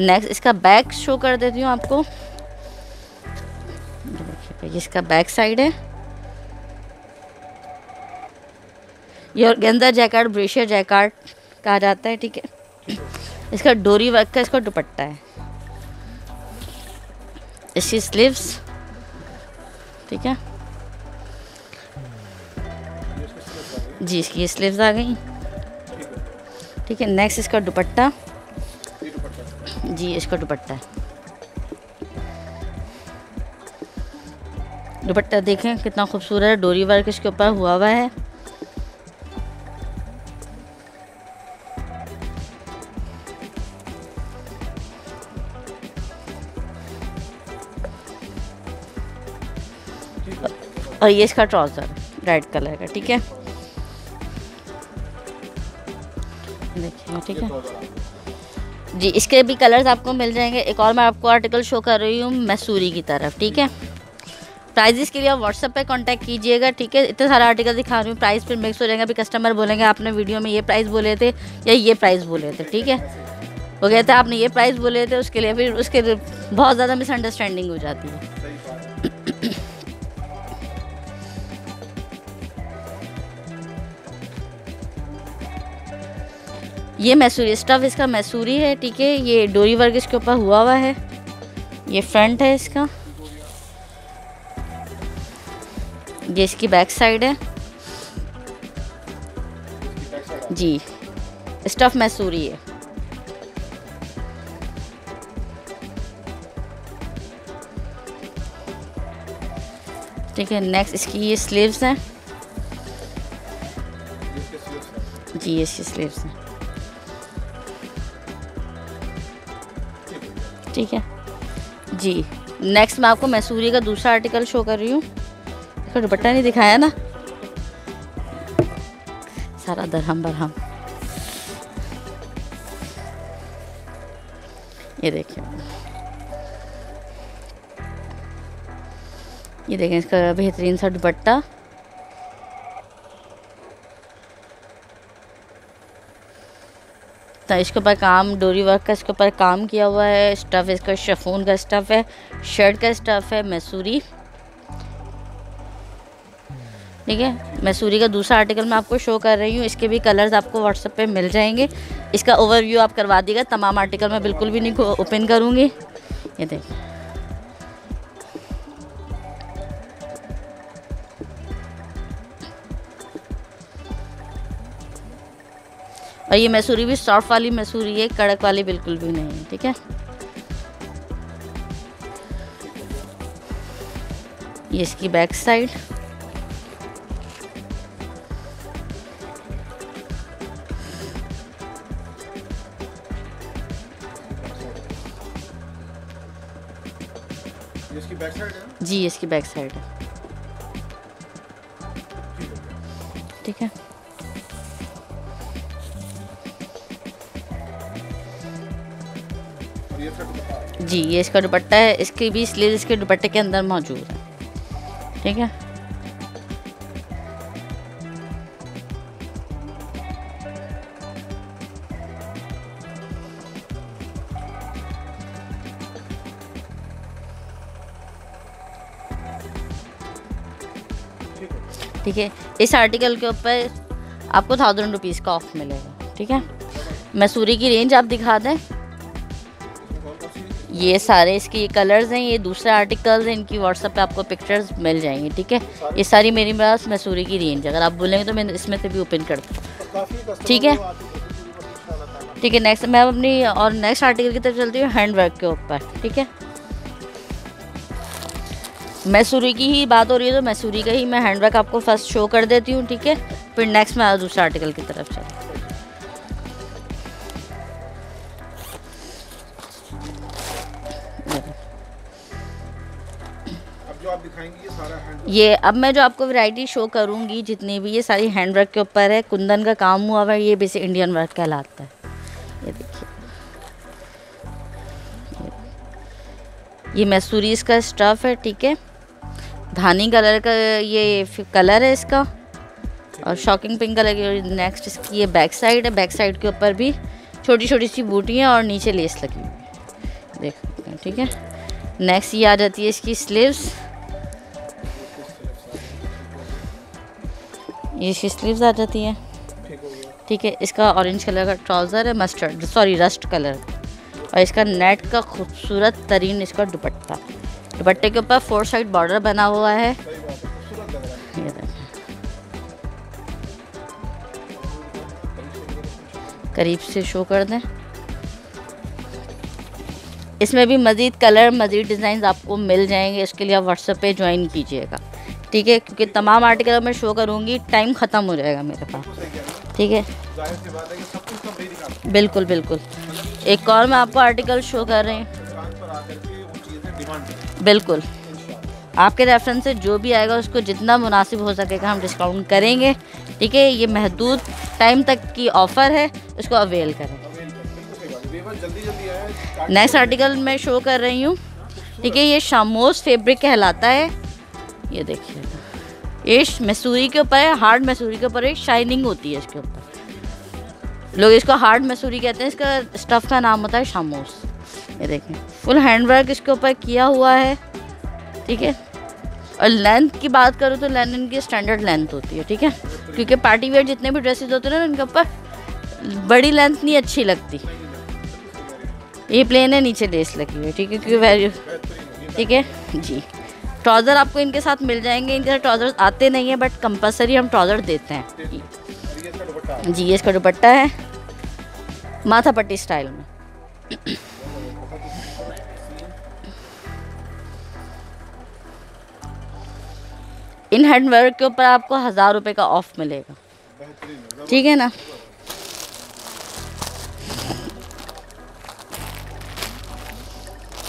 नेक्स्ट इसका बैक शो कर देती हूँ आपको। देखिए, इसका बैक साइड है। ये ऑर्गेन्जा जैकार्ड, ब्रेशिया जैकार्ड कहा जाता है। ठीक है, इसका डोरी वर्क का इसका दुपट्टा है, इसकी स्लीव्स। ठीक है जी, इसकी स्लीव्स आ गई। ठीक है, नेक्स्ट इसका दुपट्टा जी, इसका दुपट्टा है। दुपट्टा देखें कितना खूबसूरत है, डोरी वर्क इसके ऊपर हुआ हुआ है। और ये इसका ट्राउज़र रेड कलर का, ठीक है देखिए, ठीक है जी। इसके भी कलर्स आपको मिल जाएंगे। एक और मैं आपको आर्टिकल शो कर रही हूँ मसूरी की तरफ, ठीक है। प्राइजेस के लिए आप व्हाट्सएप पे कांटेक्ट कीजिएगा, ठीक है। इतने सारे आर्टिकल दिखा रही हूँ, प्राइस फिर मिक्स हो जाएंगे। अभी कस्टमर बोलेंगे आपने वीडियो में ये प्राइस बोले थे या ये प्राइस बोले थे, ठीक है। वो कहते हैं आपने ये प्राइस बोले थे, उसके लिए फिर उसके लिए बहुत ज़्यादा मिसअंडरस्टैंडिंग हो जाती है। ये मैसूरी स्टफ इसका मैसूरी है, ठीक है। ये डोरी वर्क इसके ऊपर हुआ हुआ है। ये फ्रंट है इसका, ये इसकी बैक साइड है जी। स्टफ मैसूरी है। ठीक है, नेक्स्ट इसकी ये स्लीव्स हैं जी, इसकी स्लीव्स हैं, ठीक है जी। नेक्स्ट मैं आपको मैसूरी का दूसरा आर्टिकल शो कर रही हूँ। इसका दुपट्टा नहीं दिखाया ना, सारा दरहम बरहम। ये देखिए, ये देखें इसका बेहतरीन सा दुपट्टा। इसके ऊपर काम डोरी वर्क का इसके ऊपर काम किया हुआ है। स्टफ़ इसका शिफॉन का स्टफ़ है, शर्ट का स्टफ़ है मैसूरी, ठीक है। मैसूरी का दूसरा आर्टिकल मैं आपको शो कर रही हूँ। इसके भी कलर्स आपको व्हाट्सएप पे मिल जाएंगे। इसका ओवरव्यू आप करवा दीजिएगा, तमाम आर्टिकल मैं बिल्कुल भी नहीं ओपन करूँगी। ये देखिए, और ये मैसूरी भी सॉफ्ट वाली मैसूरी है, कड़क वाली बिल्कुल भी नहीं है, ठीक है। ये इसकी बैक साइड, ये इसकी बैक साइड है जी, इसकी बैक साइड है, ठीक है। जी ये इसका दुपट्टा है, इसकी भी स्लीव इसके दुपट्टे के अंदर मौजूद है, ठीक है। ठीक है, इस आर्टिकल के ऊपर आपको थाउजेंड रुपीज़ का ऑफ मिलेगा, ठीक है। मैसूरी की रेंज आप दिखा दें। ये सारे इसके ये कलर्स हैं, ये दूसरे आर्टिकल्स हैं, इनकी व्हाट्सएप पे आपको पिक्चर्स मिल जाएंगी, ठीक है। ये सारी मेरी पास मैसूरी की रेंज, अगर आप बोलेंगे तो मैं इसमें से भी ओपन कर दूँ, ठीक है ठीक है। नेक्स्ट मैं अपनी और नेक्स्ट आर्टिकल की तरफ चलती हूँ, हैंड वर्क के ऊपर, ठीक है। मैसूरी की ही बात हो रही है तो मैसूरी का ही मैं हैंड वर्क आपको फर्स्ट शो कर देती हूँ, ठीक है। फिर नेक्स्ट मैं दूसरे आर्टिकल की तरफ चलती हूँ। ये अब मैं जो आपको वैरायटी शो करूंगी जितनी भी, ये सारी हैंड वर्क के ऊपर है, कुंदन का काम हुआ हुआ है। ये बेसिक इंडियन वर्क कहलाता है। ये देखिए, ये मैसूरी इसका स्टफ है, ठीक है। धानी कलर का ये कलर है इसका, और शॉकिंग पिंक कलर की। नेक्स्ट इसकी ये बैक साइड है, बैक साइड के ऊपर भी छोटी छोटी सी बूटियाँ और नीचे लेस लगी हुई देख सकते हैं, ठीक है। नेक्स्ट ये आ जाती है इसकी स्लीव्स, ये इसकी स्लीव्स आ जाती है, ठीक है। इसका ऑरेंज कलर का ट्राउज़र है, मस्टर्ड सॉरी रस्ट कलर, और इसका नेट का खूबसूरत तरीन इसका दुपट्टा। दुपट्टे के ऊपर फोर साइड बॉर्डर बना हुआ है। ये करीब से शो कर दें, इसमें भी मज़ीद कलर मज़ीद डिज़ाइन आपको मिल जाएंगे। इसके लिए आप व्हाट्सएप पे ज्वाइन कीजिएगा, ठीक है, क्योंकि तमाम आर्टिकल मैं शो करूँगी, टाइम ख़त्म हो जाएगा मेरे पास, ठीक है। बिल्कुल बिल्कुल, एक और मैं आपको आर्टिकल शो कर रही हूँ। बिल्कुल, आपके रेफरेंस से जो भी आएगा उसको जितना मुनासिब हो सकेगा हम डिस्काउंट करेंगे, ठीक है। ये महदूद टाइम तक की ऑफ़र है, इसको अवेल करें। नेक्स्ट आर्टिकल मैं शो कर रही हूँ, ठीक है, ये शामोस फैब्रिक कहलाता है। ये देखिए, ये मसूरी के ऊपर है, हार्ड मसूरी के ऊपर एक शाइनिंग होती है इसके ऊपर। लोग इसको हार्ड मसूरी कहते हैं, इसका स्टफ़ का नाम होता है शामोस। ये देखें, फुल हैंडवर्क इसके ऊपर किया हुआ है, ठीक है। और लेंथ की बात करूँ तो लेंथ इनकी स्टैंडर्ड लेंथ होती है, ठीक है, क्योंकि पार्टी वेयर जितने भी ड्रेसेस होते हैं ना इनके ऊपर बड़ी लेंथ नहीं अच्छी लगती। ये प्लेन है, नीचे लेस लगी हुई है, ठीक है, क्योंकि वैल्यू, ठीक है जी। ट्राउज़र आपको इनके साथ मिल जाएंगे, इनके साथ ट्राउज़र आते नहीं है बट कंपलसरी हम ट्राउज़र देते हैं जी। ये इसका दुपट्टा है माथा पट्टी स्टाइल में। इन हैंडवर्क के ऊपर आपको हज़ार रुपये का ऑफ मिलेगा, ठीक है ना।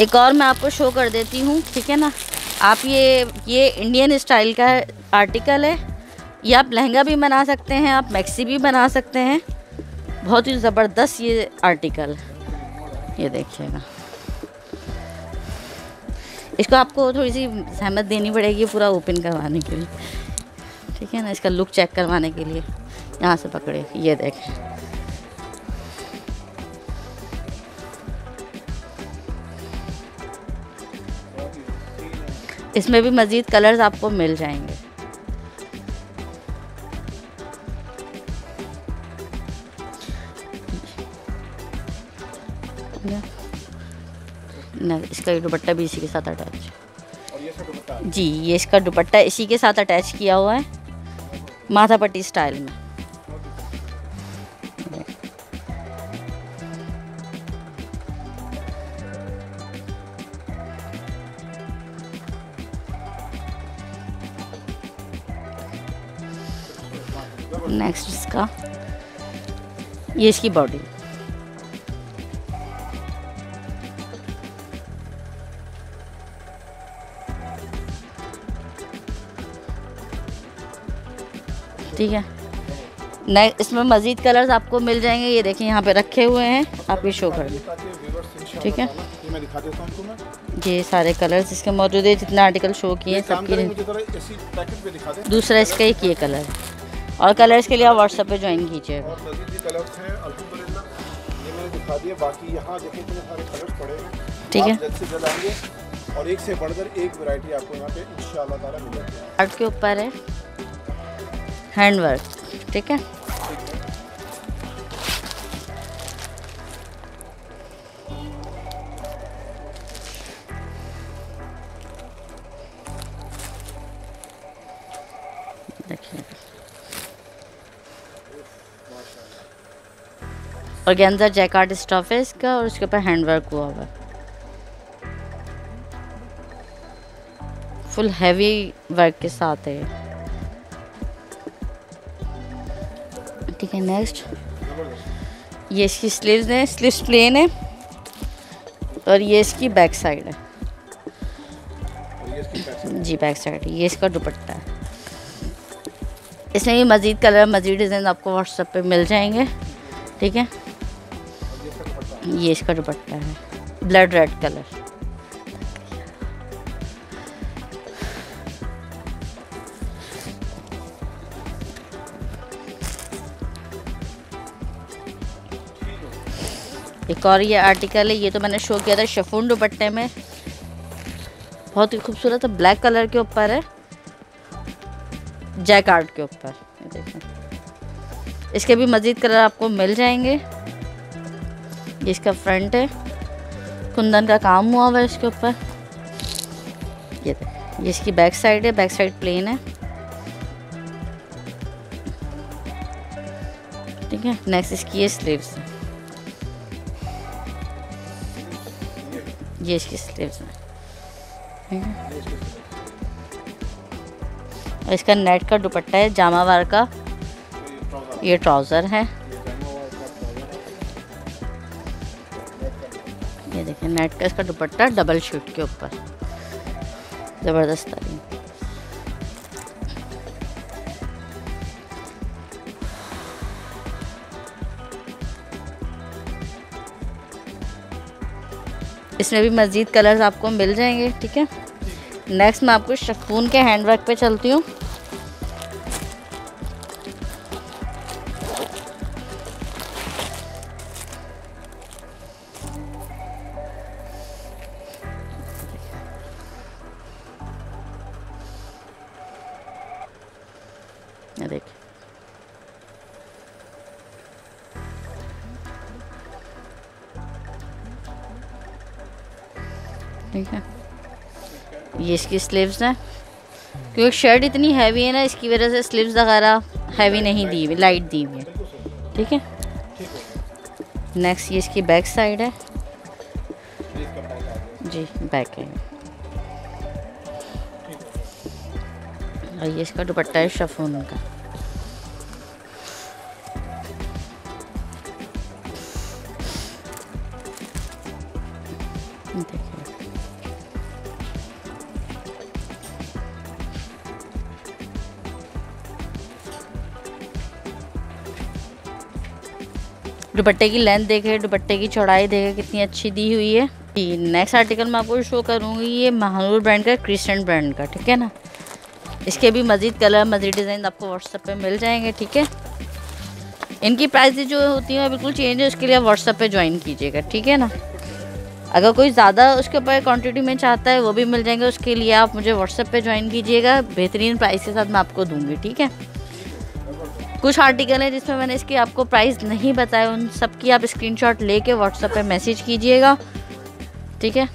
एक और मैं आपको शो कर देती हूँ, ठीक है ना। आप ये ये इंडियन स्टाइल का आर्टिकल है, ये आप लहंगा भी बना सकते हैं, आप मैक्सी भी बना सकते हैं। बहुत ही ज़बरदस्त ये आर्टिकल, ये देखिएगा। इसको आपको थोड़ी सी सहमत देनी पड़ेगी पूरा ओपन करवाने के लिए, ठीक है ना, इसका लुक चेक करवाने के लिए। यहाँ से पकड़े, ये देखें, इसमें भी मज़ीद कलर्स आपको मिल जाएंगे। ना इसका दुपट्टा भी इसी के साथ अटैच जी, ये इसका दुपट्टा इसी के साथ अटैच किया हुआ है माथा पट्टी स्टाइल में। नेक्स्ट इसका, ये इसकी बॉडी, ठीक है। नेक्स्ट इसमें मज़ीद कलर्स आपको मिल जाएंगे, ये देखें यहाँ पे रखे हुए हैं, आप ये शो कर लें, ठीक है। ये सारे कलर्स इसके मौजूद है, जितना आर्टिकल शो किए हैं सबके। दूसरा इसका एक ये कलर है, और कलर्स के लिए आप व्हाट्सएप पे ज्वाइन कीजिएगा। ठीक है, और एक से बढ़कर एक वैरायटी आपको यहाँ पे इंशाल्लाह ताला मिलेगी। आर्ट के ऊपर है, हैंडवर्क, ठीक है। ऑर्गेन्जा जैकार्ड स्टफ है इसका, और उसके ऊपर हैंडवर्क हुआ हुआ है, फुल हैवी वर्क के साथ है, ठीक है। नेक्स्ट ये इसकी स्लीव्स हैं, स्लीव्स प्लेन है, और ये इसकी बैक साइड है जी, बैक साइड। ये इसका दुपट्टा है, इसमें भी मज़ीद कलर मज़ीद डिज़ाइन आपको व्हाट्सएप पे मिल जाएंगे, ठीक है। ये इसका दुपट्टा है ब्लड रेड कलर, एक और ये आर्टिकल है, ये तो मैंने शो किया था शिफॉन दुपट्टे में, बहुत ही खूबसूरत है, ब्लैक कलर के ऊपर है, जैकार्ड के ऊपर। देखें, इसके भी मज़ीद कलर आपको मिल जाएंगे। ये इसका फ्रंट है, कुंदन का काम हुआ हुआ है इसके ऊपर। ये देखें, ये इसकी बैक साइड है, बैक साइड प्लेन है, ठीक है। नेक्स्ट इसकी ये स्लीव्स है, ये इसकी स्लीव्स में ठीक है। और इसका नेट का दुपट्टा है, जामावार का ये ट्राउज़र है। ये देखिए नेट का इसका दुपट्टा डबल शूट के ऊपर ज़बरदस्त है। इसमें भी मज़ीद कलर्स आपको मिल जाएंगे ठीक है। नेक्स्ट मैं आपको शिफॉन के हैंडवर्क पे चलती हूँ। देखिए ठीक है, ये इसकी स्लीव्स हैं। क्योंकि शर्ट इतनी हैवी है ना, इसकी वजह से स्लीव्स वगैरह हैवी नहीं दी हुई, लाइट दी हुई है ठीक है। नेक्स्ट ये इसकी बैक साइड है जी, बैक है। और ये इसका दुपट्टा है शिफॉन का। दुपट्टे की लेंथ देखे, दुपट्टे की चौड़ाई देखे कितनी अच्छी दी हुई है। नेक्स्ट आर्टिकल मैं आपको शो करूँगी ये महानूर ब्रांड का, क्रिसेंट ब्रांड का ठीक है ना। इसके भी मज़ीद कलर मज़ीद डिज़ाइन आपको व्हाट्सएप पे मिल जाएंगे ठीक है। इनकी प्राइस जो होती है बिल्कुल चेंज है, उसके लिए व्हाट्सएप पे ज्वाइन कीजिएगा ठीक है ना। अगर कोई ज़्यादा उसके ऊपर क्वान्टिटी में चाहता है वो भी मिल जाएंगे, उसके लिए आप मुझे व्हाट्सएप पे ज्वाइन कीजिएगा। बेहतरीन प्राइस के साथ मैं आपको दूँगी ठीक है। कुछ आर्टिकल हैं जिसमें मैंने इसकी आपको प्राइस नहीं बताए, उन सब की आप स्क्रीनशॉट लेके व्हाट्सएप पे मैसेज कीजिएगा ठीक है।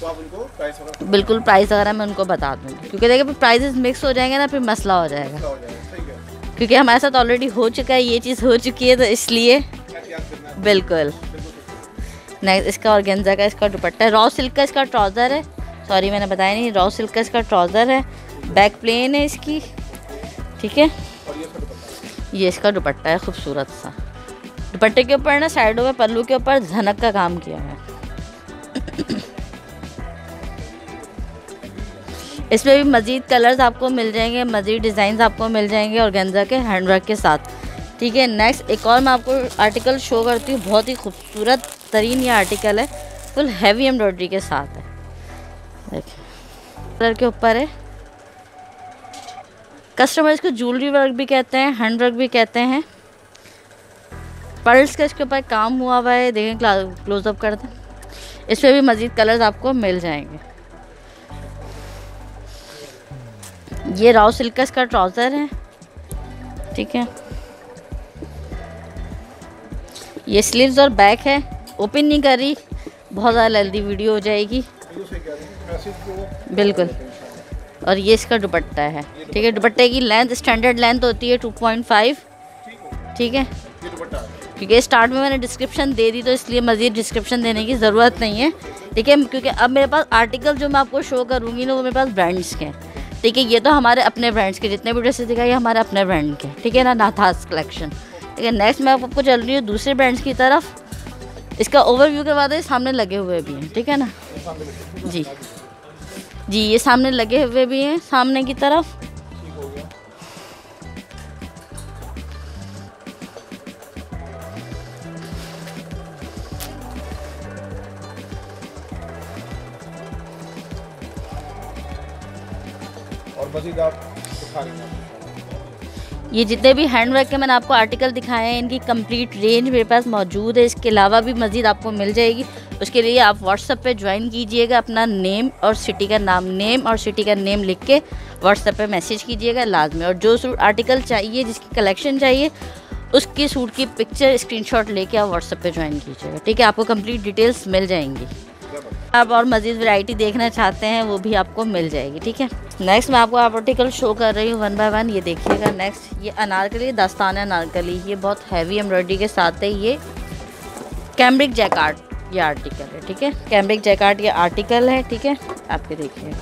तो आप उनको प्राइस, बिल्कुल प्राइस वगैरह मैं उनको बता दूँगी, क्योंकि देखिए प्राइसेस मिक्स हो जाएंगे ना फिर मसला हो जाएगा, हो जाएगा। क्योंकि हमारे साथ ऑलरेडी हो चुका है, ये चीज़ हो चुकी है तो इसलिए बिल्कुल। नेक्स्ट इसका ऑर्गेन्जा का इसका दुपट्टा है, रॉ सिल्क का इसका ट्राउज़र है, सॉरी मैंने बताया नहीं, रॉ सिल्क का इसका ट्राउज़र है, बैक प्लेन है इसकी ठीक है। ये इसका दुपट्टा है खूबसूरत सा, दुपट्टे के ऊपर ना साइडों में पल्लू के ऊपर झनक का काम किया है। इसमें भी मज़ीद कलर्स आपको मिल जाएंगे, मज़ीद डिज़ाइंस आपको मिल जाएंगे ऑर्गेन्जा के हैंडवर्क के साथ ठीक है। नेक्स्ट एक और मैं आपको आर्टिकल शो करती हूँ, बहुत ही खूबसूरत तरीन ये आर्टिकल है, फुल हैवी एम्ब्रॉयडरी के साथ है। देखिए कलर के ऊपर है, कस्टमर इसको ज्वेलरी वर्क भी कहते हैं, हैंड वर्क भी कहते हैं। पर्ल्स का इसके ऊपर काम हुआ हुआ है, देखें क्लोजअप कर दें। इसमें भी मज़ीद कलर्स आपको मिल जाएंगे। ये राव सिल्क का इसका ट्राउज़र है ठीक है। ये स्लीव्स और बैक है, ओपन नहीं कर रही, बहुत ज़्यादा लल्दी वीडियो हो जाएगी बिल्कुल। और ये इसका दुपट्टा है ठीक है। दुपट्टे की लेंथ स्टैंडर्ड लेंथ होती है टू पॉइंट फाइव ठीक है, क्योंकि स्टार्ट में मैंने डिस्क्रिप्शन दे दी तो इसलिए मज़ीद डिस्क्रिप्शन देने की ज़रूरत नहीं है ठीक है। क्योंकि अब मेरे पास आर्टिकल जो मैं आपको शो करूँगी ना वो मेरे पास ब्रांड्स के हैं ठीक है। ये तो हमारे अपने ब्रांड्स के जितने भी ड्रेसेस दिखाए हमारे अपने ब्रांड के ठीक है ना, नाथास कलेक्शन ठीक है। नेक्स्ट मैं आपको चल रही हूँ दूसरे ब्रांड्स की तरफ, इसका ओवरव्यू करवा दें, सामने लगे हुए भी हैं ठीक है ना जी जी। ये सामने लगे हुए भी हैं सामने की तरफ और मज़ीद आप दिखा रही हैं। ये जितने भी हैंडवर्क के मैंने आपको आर्टिकल दिखाए हैं इनकी कंप्लीट रेंज मेरे पास मौजूद है, इसके अलावा भी मज़ीद आपको मिल जाएगी। उसके लिए आप व्हाट्सएप पे ज्वाइन कीजिएगा, अपना नेम और सिटी का नाम, नेम और सिटी का नेम लिख के व्हाट्सएप पे मैसेज कीजिएगा लाजमी। और जो सूट आर्टिकल चाहिए, जिसकी कलेक्शन चाहिए, उसकी सूट की पिक्चर स्क्रीनशॉट लेके आप व्हाट्सएप पे ज्वाइन कीजिएगा ठीक है। आपको कंप्लीट डिटेल्स मिल जाएंगी। आप और मज़ीद वैरायटी देखना चाहते हैं वो भी आपको मिल जाएगी ठीक है। नेक्स्ट मैं आपको आर्टिकल शो कर रही हूँ वन बाय वन, ये देखिएगा। नेक्स्ट ये अनारकली, दास्तान अनारकली, ये बहुत हैवी एम्ब्रॉयडरी के साथ है। ये कैम्ब्रिक जैकार्ड ये आर्टिकल है, ठीक है। कैम्ब्रिक जैकार्ड ये आर्टिकल है, ठीक है। आपके देखिए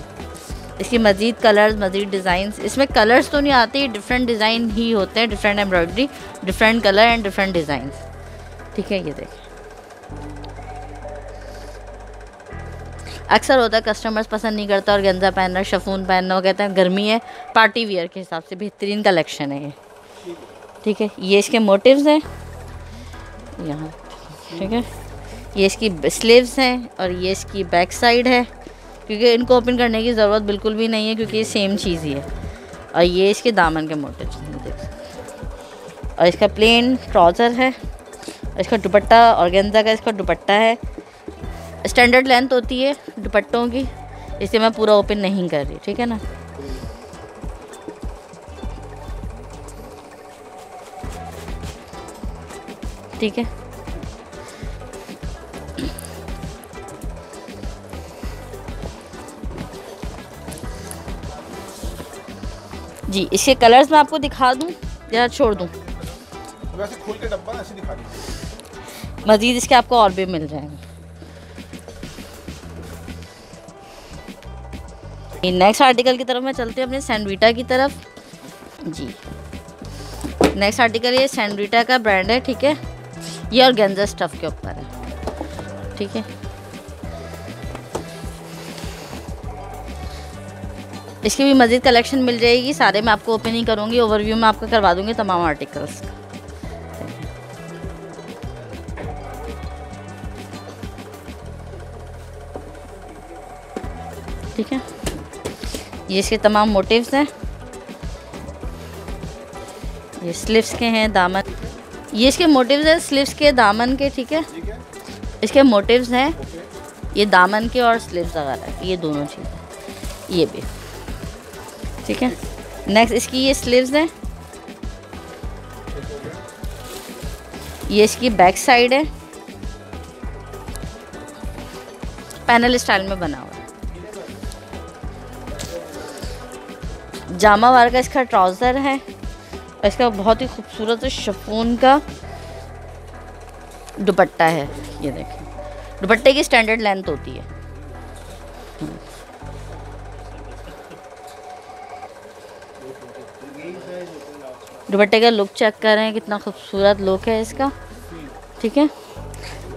इसकी मज़ीद कलर्स, मज़ीद डिज़ाइंस, इसमें कलर्स तो नहीं आते, डिफरेंट डिज़ाइन ही होते हैं, different embroidery, different colour and different design, ठीक है। ये देखिए अक्सर होता है कस्टमर्स पसंद नहीं करता ऑर्गेन्जा पहनना, शिफॉन पहनना, वो कहते हैं गर्मी है। पार्टी वियर के हिसाब से बेहतरीन कलेक्शन है ये, ठीक है। ये इसके मोटिव्स हैं यहाँ, ठीक है। ये इसकी स्लीव्स हैं और ये इसकी बैक साइड है, क्योंकि इनको ओपन करने की ज़रूरत बिल्कुल भी नहीं है क्योंकि ये सेम चीज़ ही है। और ये इसके दामन के मोटिव्स हैं और इसका प्लेन ट्राउज़र है। इसका दुपट्टा ऑर्गेन्जा का इसका दुपट्टा है, स्टैंडर्ड लेंथ होती है दुपट्टों की, इसे मैं पूरा ओपन नहीं कर रही, ठीक है ना। ठीक है, जी इसके कलर्स मैं आपको दिखा दूं या छोड़ दूं? वैसे खोल के डब्बा ऐसे दिखा दूं। मज़ीद इसके आपको और भी मिल जाएंगे। नेक्स्ट आर्टिकल की तरफ मैं चलती हूँ, अपने सेनोरिटा की तरफ। जी नेक्स्ट आर्टिकल ये सेनोरिटा का ब्रांड है, ठीक है। ये ऑर्गेन्जा स्टफ के ऊपर है, ठीक है। इसकी भी मज़ीद कलेक्शन मिल जाएगी, सारे मैं आपको ओपन ही करूँगी, ओवरव्यू में आपको करवा दूँगी तमाम आर्टिकल्स। ठीक है, ये इसके तमाम मोटिव्स हैं, ये स्लीव्स के हैं, दामन, ये इसके मोटिव्स हैं स्लीव्स के, दामन के, ठीक है। इसके मोटिव्स हैं ये दामन के और स्लीव्स वगैरह, ये दोनों चीज़, ये भी, ठीक है। नेक्स्ट इसकी ये स्लीव्स हैं, ये इसकी बैक साइड है, पैनल स्टाइल में बना हुआ है। जामा वार का इसका ट्राउज़र है और इसका बहुत ही खूबसूरत शिफॉन का दुपट्टा है। ये देखें दुपट्टे की स्टैंडर्ड लेंथ होती है। दुपट्टे का लुक चेक करें, कितना खूबसूरत लुक है इसका, ठीक है।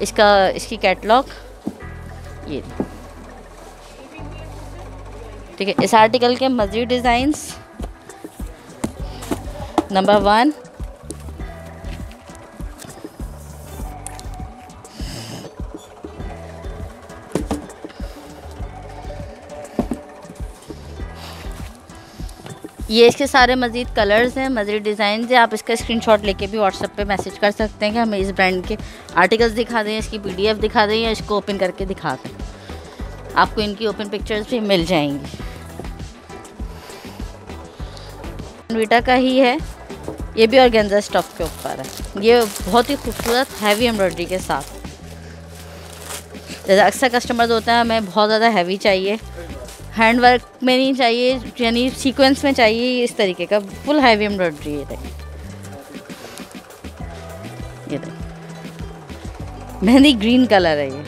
इसका इसकी कैटलॉग ये, ठीक है। इस आर्टिकल के मज़ीद डिज़ाइंस, नंबर वन, ये इसके सारे मज़ीद कलर्स हैं, मज़ीद डिज़ाइन हैं। आप इसका स्क्रीनशॉट लेके भी व्हाट्सएप पे मैसेज कर सकते हैं कि हमें इस ब्रांड के आर्टिकल्स दिखा दें, इसकी पीडीएफ दिखा दें या इसको ओपन करके दिखा दें। आपको इनकी ओपन पिक्चर्स भी मिल जाएंगी। सेनोरिटा का ही है ये भी, ऑर्गेन्जा स्टफ के ऊपर है। ये बहुत ही खूबसूरत हैवी एम्ब्रॉयडरी के साथ, जैसे अक्सर कस्टमर्स होते हैं हमें बहुत ज़्यादा हैवी चाहिए, हैंड वर्क में नहीं चाहिए, यानी सीक्वेंस में चाहिए, इस तरीके का फुल हैवी एम्ब्रॉयडरी। ये देखें, ये देखें मेहंदी ग्रीन कलर है ये,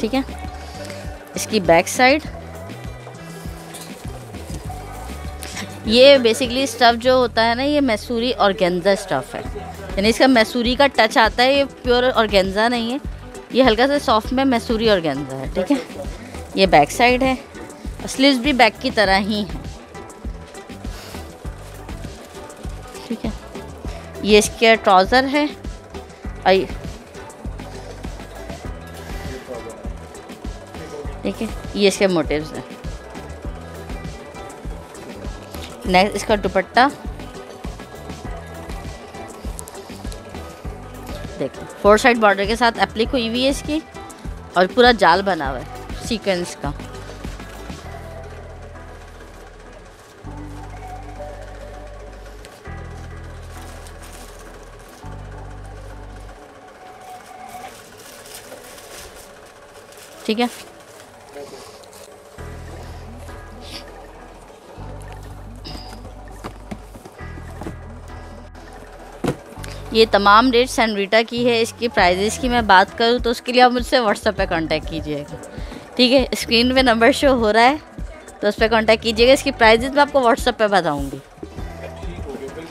ठीक है। इसकी बैक साइड ये बेसिकली स्टफ़ जो होता है ना, ये मैसूरी ऑर्गेन्जा स्टफ़ है, यानी इसका मैसूरी का टच आता है। ये प्योर ऑर्गेन्जा नहीं है, ये हल्का सा सॉफ्ट में मैसूरी ऑर्गेन्जा है, ठीक है। ये बैक साइड है, स्लीव्स भी बैक की तरह ही है, ठीक है। ये इसके ट्राउज़र है, आई ठीक है। ये इसके मोटिव्स हैं। नेक्स्ट इसका दुपट्टा देखिए, फोर साइड बॉर्डर के साथ एप्लिक हुई हुई है इसकी और पूरा जाल बना हुआ है सीक्वेंस का। ठीक है, ये तमाम रेट सेनोरिटा की है। इसकी प्राइजेस की मैं बात करूँ तो उसके लिए आप मुझसे व्हाट्सएप पे कांटेक्ट कीजिएगा, ठीक है। स्क्रीन पे नंबर शो हो रहा है तो उस पर कांटेक्ट कीजिएगा। इसकी प्राइजेस मैं आपको व्हाट्सएप पे बताऊँगी,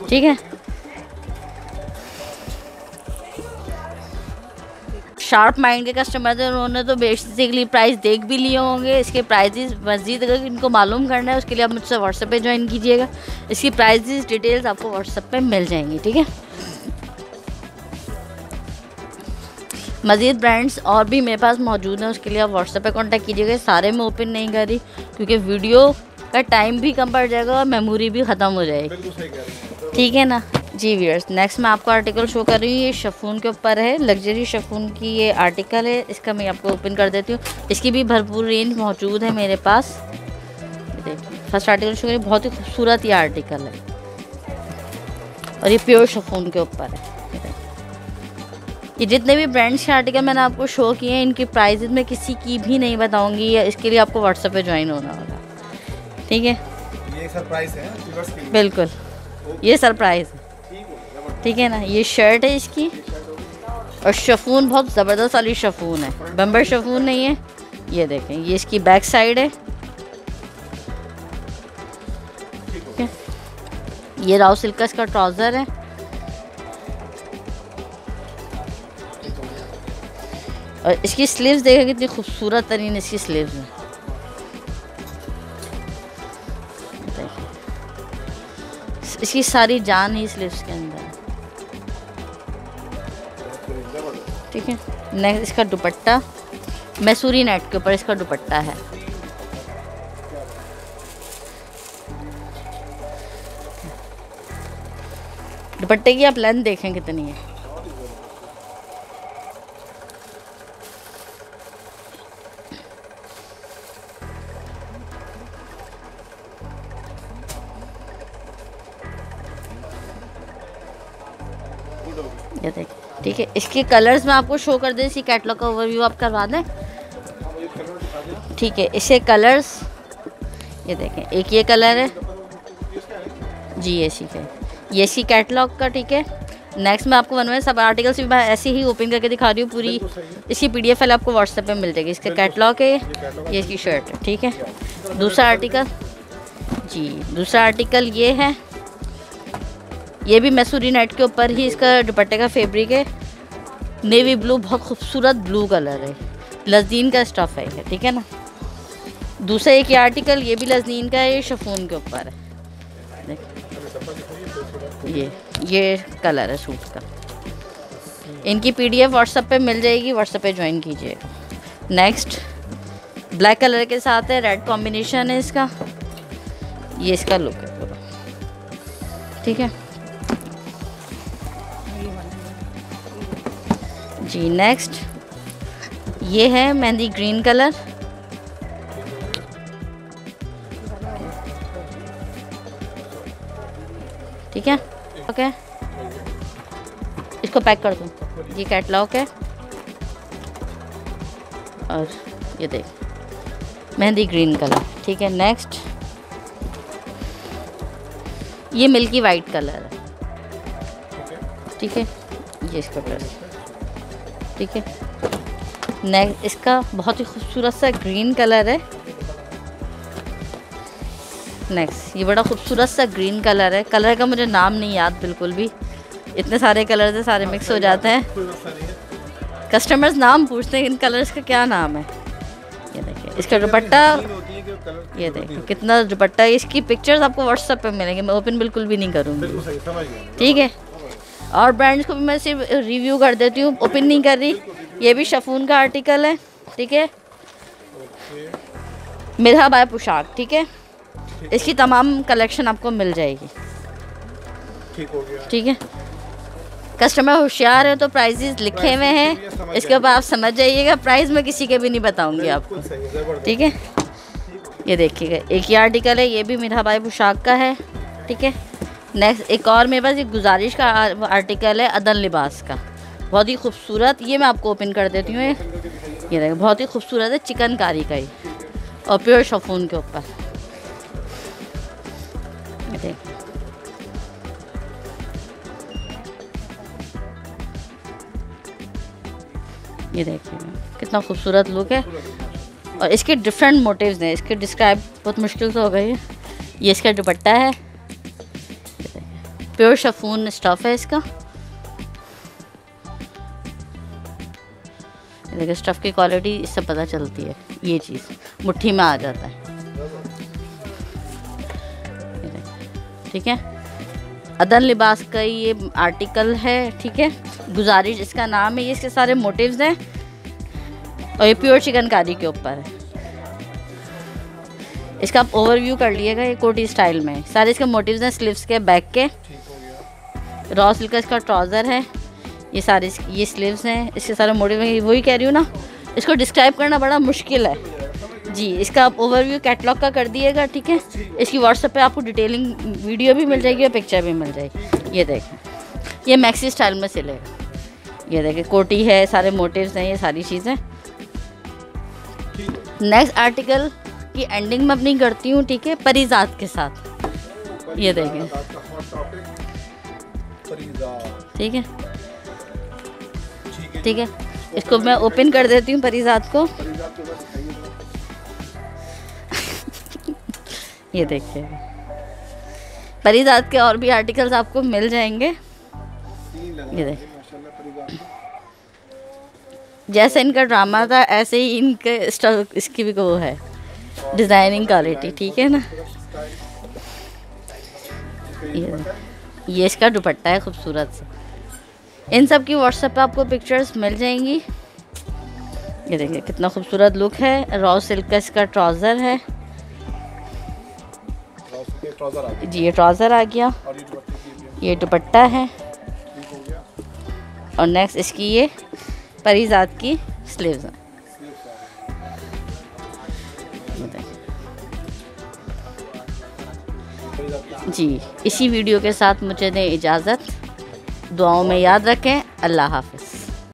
ठीक है। शार्प माइंड के कस्टमर थे, उन्होंने तो बेसिकली प्राइस देख भी लिए होंगे। इसके प्राइजेस मज़ीद अगर इनको मालूम करना है उसके लिए आप मुझसे व्हाट्सएप पे ज्वाइन कीजिएगा। इसकी प्राइजेस डिटेल्स आपको व्हाट्सएप पे मिल जाएंगी, ठीक है। मज़ीद ब्रांड्स और भी मेरे पास मौजूद हैं, उसके लिए आप व्हाट्सएप पे कॉन्टैक्ट कीजिएगा। सारे में ओपन नहीं करी क्योंकि वीडियो का टाइम भी कम पड़ जाएगा और मेमोरी भी ख़त्म हो जाएगी, ठीक है ना जी व्यूअर्स। नेक्स्ट मैं आपको आर्टिकल शो कर रही हूँ, ये शिफॉन के ऊपर है, लग्जरी शिफॉन की ये आर्टिकल है। इसका मैं आपको ओपन कर देती हूँ, इसकी भी भरपूर रेंज मौजूद है मेरे पास। देखिए फर्स्ट आर्टिकल शो करिए, बहुत ही खूबसूरत ये आर्टिकल है और ये प्योर शिफॉन के ऊपर है। ये जितने भी ब्रांड्स के आर्टिकल मैंने आपको शो किए हैं इनकी प्राइस मैं किसी की भी नहीं बताऊँगी, इसके लिए आपको व्हाट्सएप पर ज्वाइन होना होगा, ठीक है। ये सरप्राइज है, बिल्कुल ये सरप्राइज है, ठीक है ना। ये शर्ट है इसकी और शिफॉन बहुत ज़बरदस्त वाली शिफॉन है, बम्बर शिफॉन नहीं है। ये देखें ये इसकी बैक साइड है, ठीक है। ये राव सिल्क का इसका ट्राउज़र है। और इसकी स्लीव्स देखें कितनी खूबसूरत तरीन इसकी स्लीव्स है। इसकी सारी जान ही स्लीव्स के अंदर है, ठीक है। नेक्स्ट इसका दुपट्टा मैसूरी नेट के ऊपर इसका दुपट्टा है। दुपट्टे की आप लेंथ देखें कितनी है, ये देखिए, ठीक है। इसके कलर्स मैं आपको शो कर दें, इसी कैटलॉग का ओवरव्यू आप करवा दें, ठीक है। इसके कलर्स ये देखें, एक ये कलर है जी ए सी का, ये सी कैटलॉग का, ठीक है। नेक्स्ट मैं आपको वन वन सब आर्टिकल्स भी मैं ऐसे ही ओपन करके दिखा रही हूँ पूरी। इसकी पी डी एफ फाइल आपको व्हाट्सएप पे मिल जाएगी। इसका कैटलॉग है, ये इसकी शर्ट है, ठीक है। दूसरा आर्टिकल जी दूसरा आर्टिकल ये है, ये भी मैसूरी नेट के ऊपर ही इसका दुपट्टे का फैब्रिक है, नेवी ब्लू, बहुत खूबसूरत ब्लू कलर है, लज़ीन का स्टफ़ है, ठीक है ना। दूसरा एक ये आर्टिकल ये भी लज़ीन का है, ये शिफॉन के ऊपर है, देखिए ये ये कलर है सूट का। इनकी पीडीएफ व्हाट्सएप पे मिल जाएगी, व्हाट्सएप पे ज्वाइन कीजिएगा। नेक्स्ट ब्लैक कलर के साथ है, रेड कॉम्बिनेशन है इसका, ये इसका लुक है पूरा, ठीक है जी। नेक्स्ट ये है मेहंदी ग्रीन कलर, ठीक है, ओके। इसको पैक कर दूँ, ये कैटलॉग है। और ये देख मेहंदी ग्रीन कलर, ठीक है। नेक्स्ट ये मिल्की वाइट कलर है, ठीक है, ये इसका कलर, ठीक है। नेक्स्ट इसका बहुत ही खूबसूरत सा ग्रीन कलर है। नेक्स्ट ये बड़ा खूबसूरत सा ग्रीन कलर है, कलर का मुझे नाम नहीं याद बिल्कुल भी, इतने सारे कलर्स हैं सारे मिक्स हो जाते हैं। कस्टमर्स नाम पूछते हैं इन कलर्स का क्या नाम है। ये देखिए इसका दुपट्टा, ये देखिए कितना दुपट्टा है। इसकी पिक्चर्स आपको व्हाट्सएप पे मिलेंगे, मैं ओपन बिल्कुल भी नहीं करूँगी, ठीक है। और ब्रांड्स को भी मैं सिर्फ रिव्यू कर देती हूँ, ओपन नहीं कर रही। ये भी शिफॉन का आर्टिकल है, ठीक है, मिधा बाय पोशाक, ठीक है। इसकी तमाम कलेक्शन आपको मिल जाएगी, ठीक हो गया, ठीक है। कस्टमर होशियार है तो प्राइजेस लिखे हुए हैं, इसके ऊपर आप समझ जाइएगा। प्राइस मैं किसी के भी नहीं बताऊँगी आपको, ठीक है। ये देखिएगा एक ही आर्टिकल है, ये भी मिधा बाय पोशाक का है, ठीक है। नेक्स्ट एक और मेरे पास एक गुजारिश का आर्टिकल है अदन लिबास का, बहुत ही खूबसूरत। ये मैं आपको ओपन कर देती हूँ, ये देखिए बहुत ही खूबसूरत है, चिकनकारी का ही और प्योर शिफॉन के ऊपर। देखिए ये देखिएगा कितना खूबसूरत लुक है। और इसके डिफरेंट मोटिव्स हैं, इसके डिस्क्राइब बहुत मुश्किल से हो गई। ये इसका दुपट्टा है, प्योर शिफॉन स्टफ है इसका। देखिए स्टफ़ की क्वालिटी इससे पता चलती है, ये चीज़ मुट्ठी में आ जाता है, ठीक है। अदर लिबास का ये आर्टिकल है, ठीक है। गुजारिश इसका नाम है। ये इसके सारे मोटिव्स हैं और ये प्योर चिकनकारी के ऊपर है। इसका आप ओवरव्यू कर लिएगा। ये कोटी स्टाइल में सारे इसके मोटिव्स हैं, स्लीव्स के, बैक के। रॉ सिल्क का इसका ट्राउज़र है। ये सारे ये स्लीव्स हैं, इसके सारे मोटिव हैं। वही कह रही हूँ ना, इसको डिस्क्राइब करना बड़ा मुश्किल है जी। इसका आप ओवरव्यू कैटलॉग का कर दिएगा, ठीक है। इसकी व्हाट्सएप पे आपको डिटेलिंग वीडियो भी मिल जाएगी और पिक्चर भी मिल जाएगी। ये देखें, ये मैक्सी स्टाइल में सिलेगा। ये देखें कोटी है, सारे मोटिव्स हैं, ये सारी चीज़ें। नेक्स्ट आर्टिकल की एंडिंग में अपनी करती हूँ, ठीक है, परिजाद के साथ। ये देखें, ठीक है ठीक है। इसको मैं ओपन कर देती हूँ परिजाद को। ये देखिए परिजाद के और भी आर्टिकल्स आपको मिल जाएंगे। ये देखिए जैसे इनका ड्रामा था ऐसे ही इनके इसकी भी वो है डिज़ाइनिंग क्वालिटी, ठीक है ना। ये ये इसका दुपट्टा है खूबसूरत सा। इन सब की व्हाट्सएप पे आपको पिक्चर्स मिल जाएंगी। ये देखिए कितना खूबसूरत लुक है। रॉ सिल्क का इसका ट्राउज़र है जी। ये ट्राउज़र आ गया, ये दुपट्टा है। और नेक्स्ट इसकी ये परिजाद की स्लीव्स हैं। जी इसी वीडियो के साथ मुझे दें इजाज़त। दुआओं में याद रखें। अल्लाह हाफ़िज़।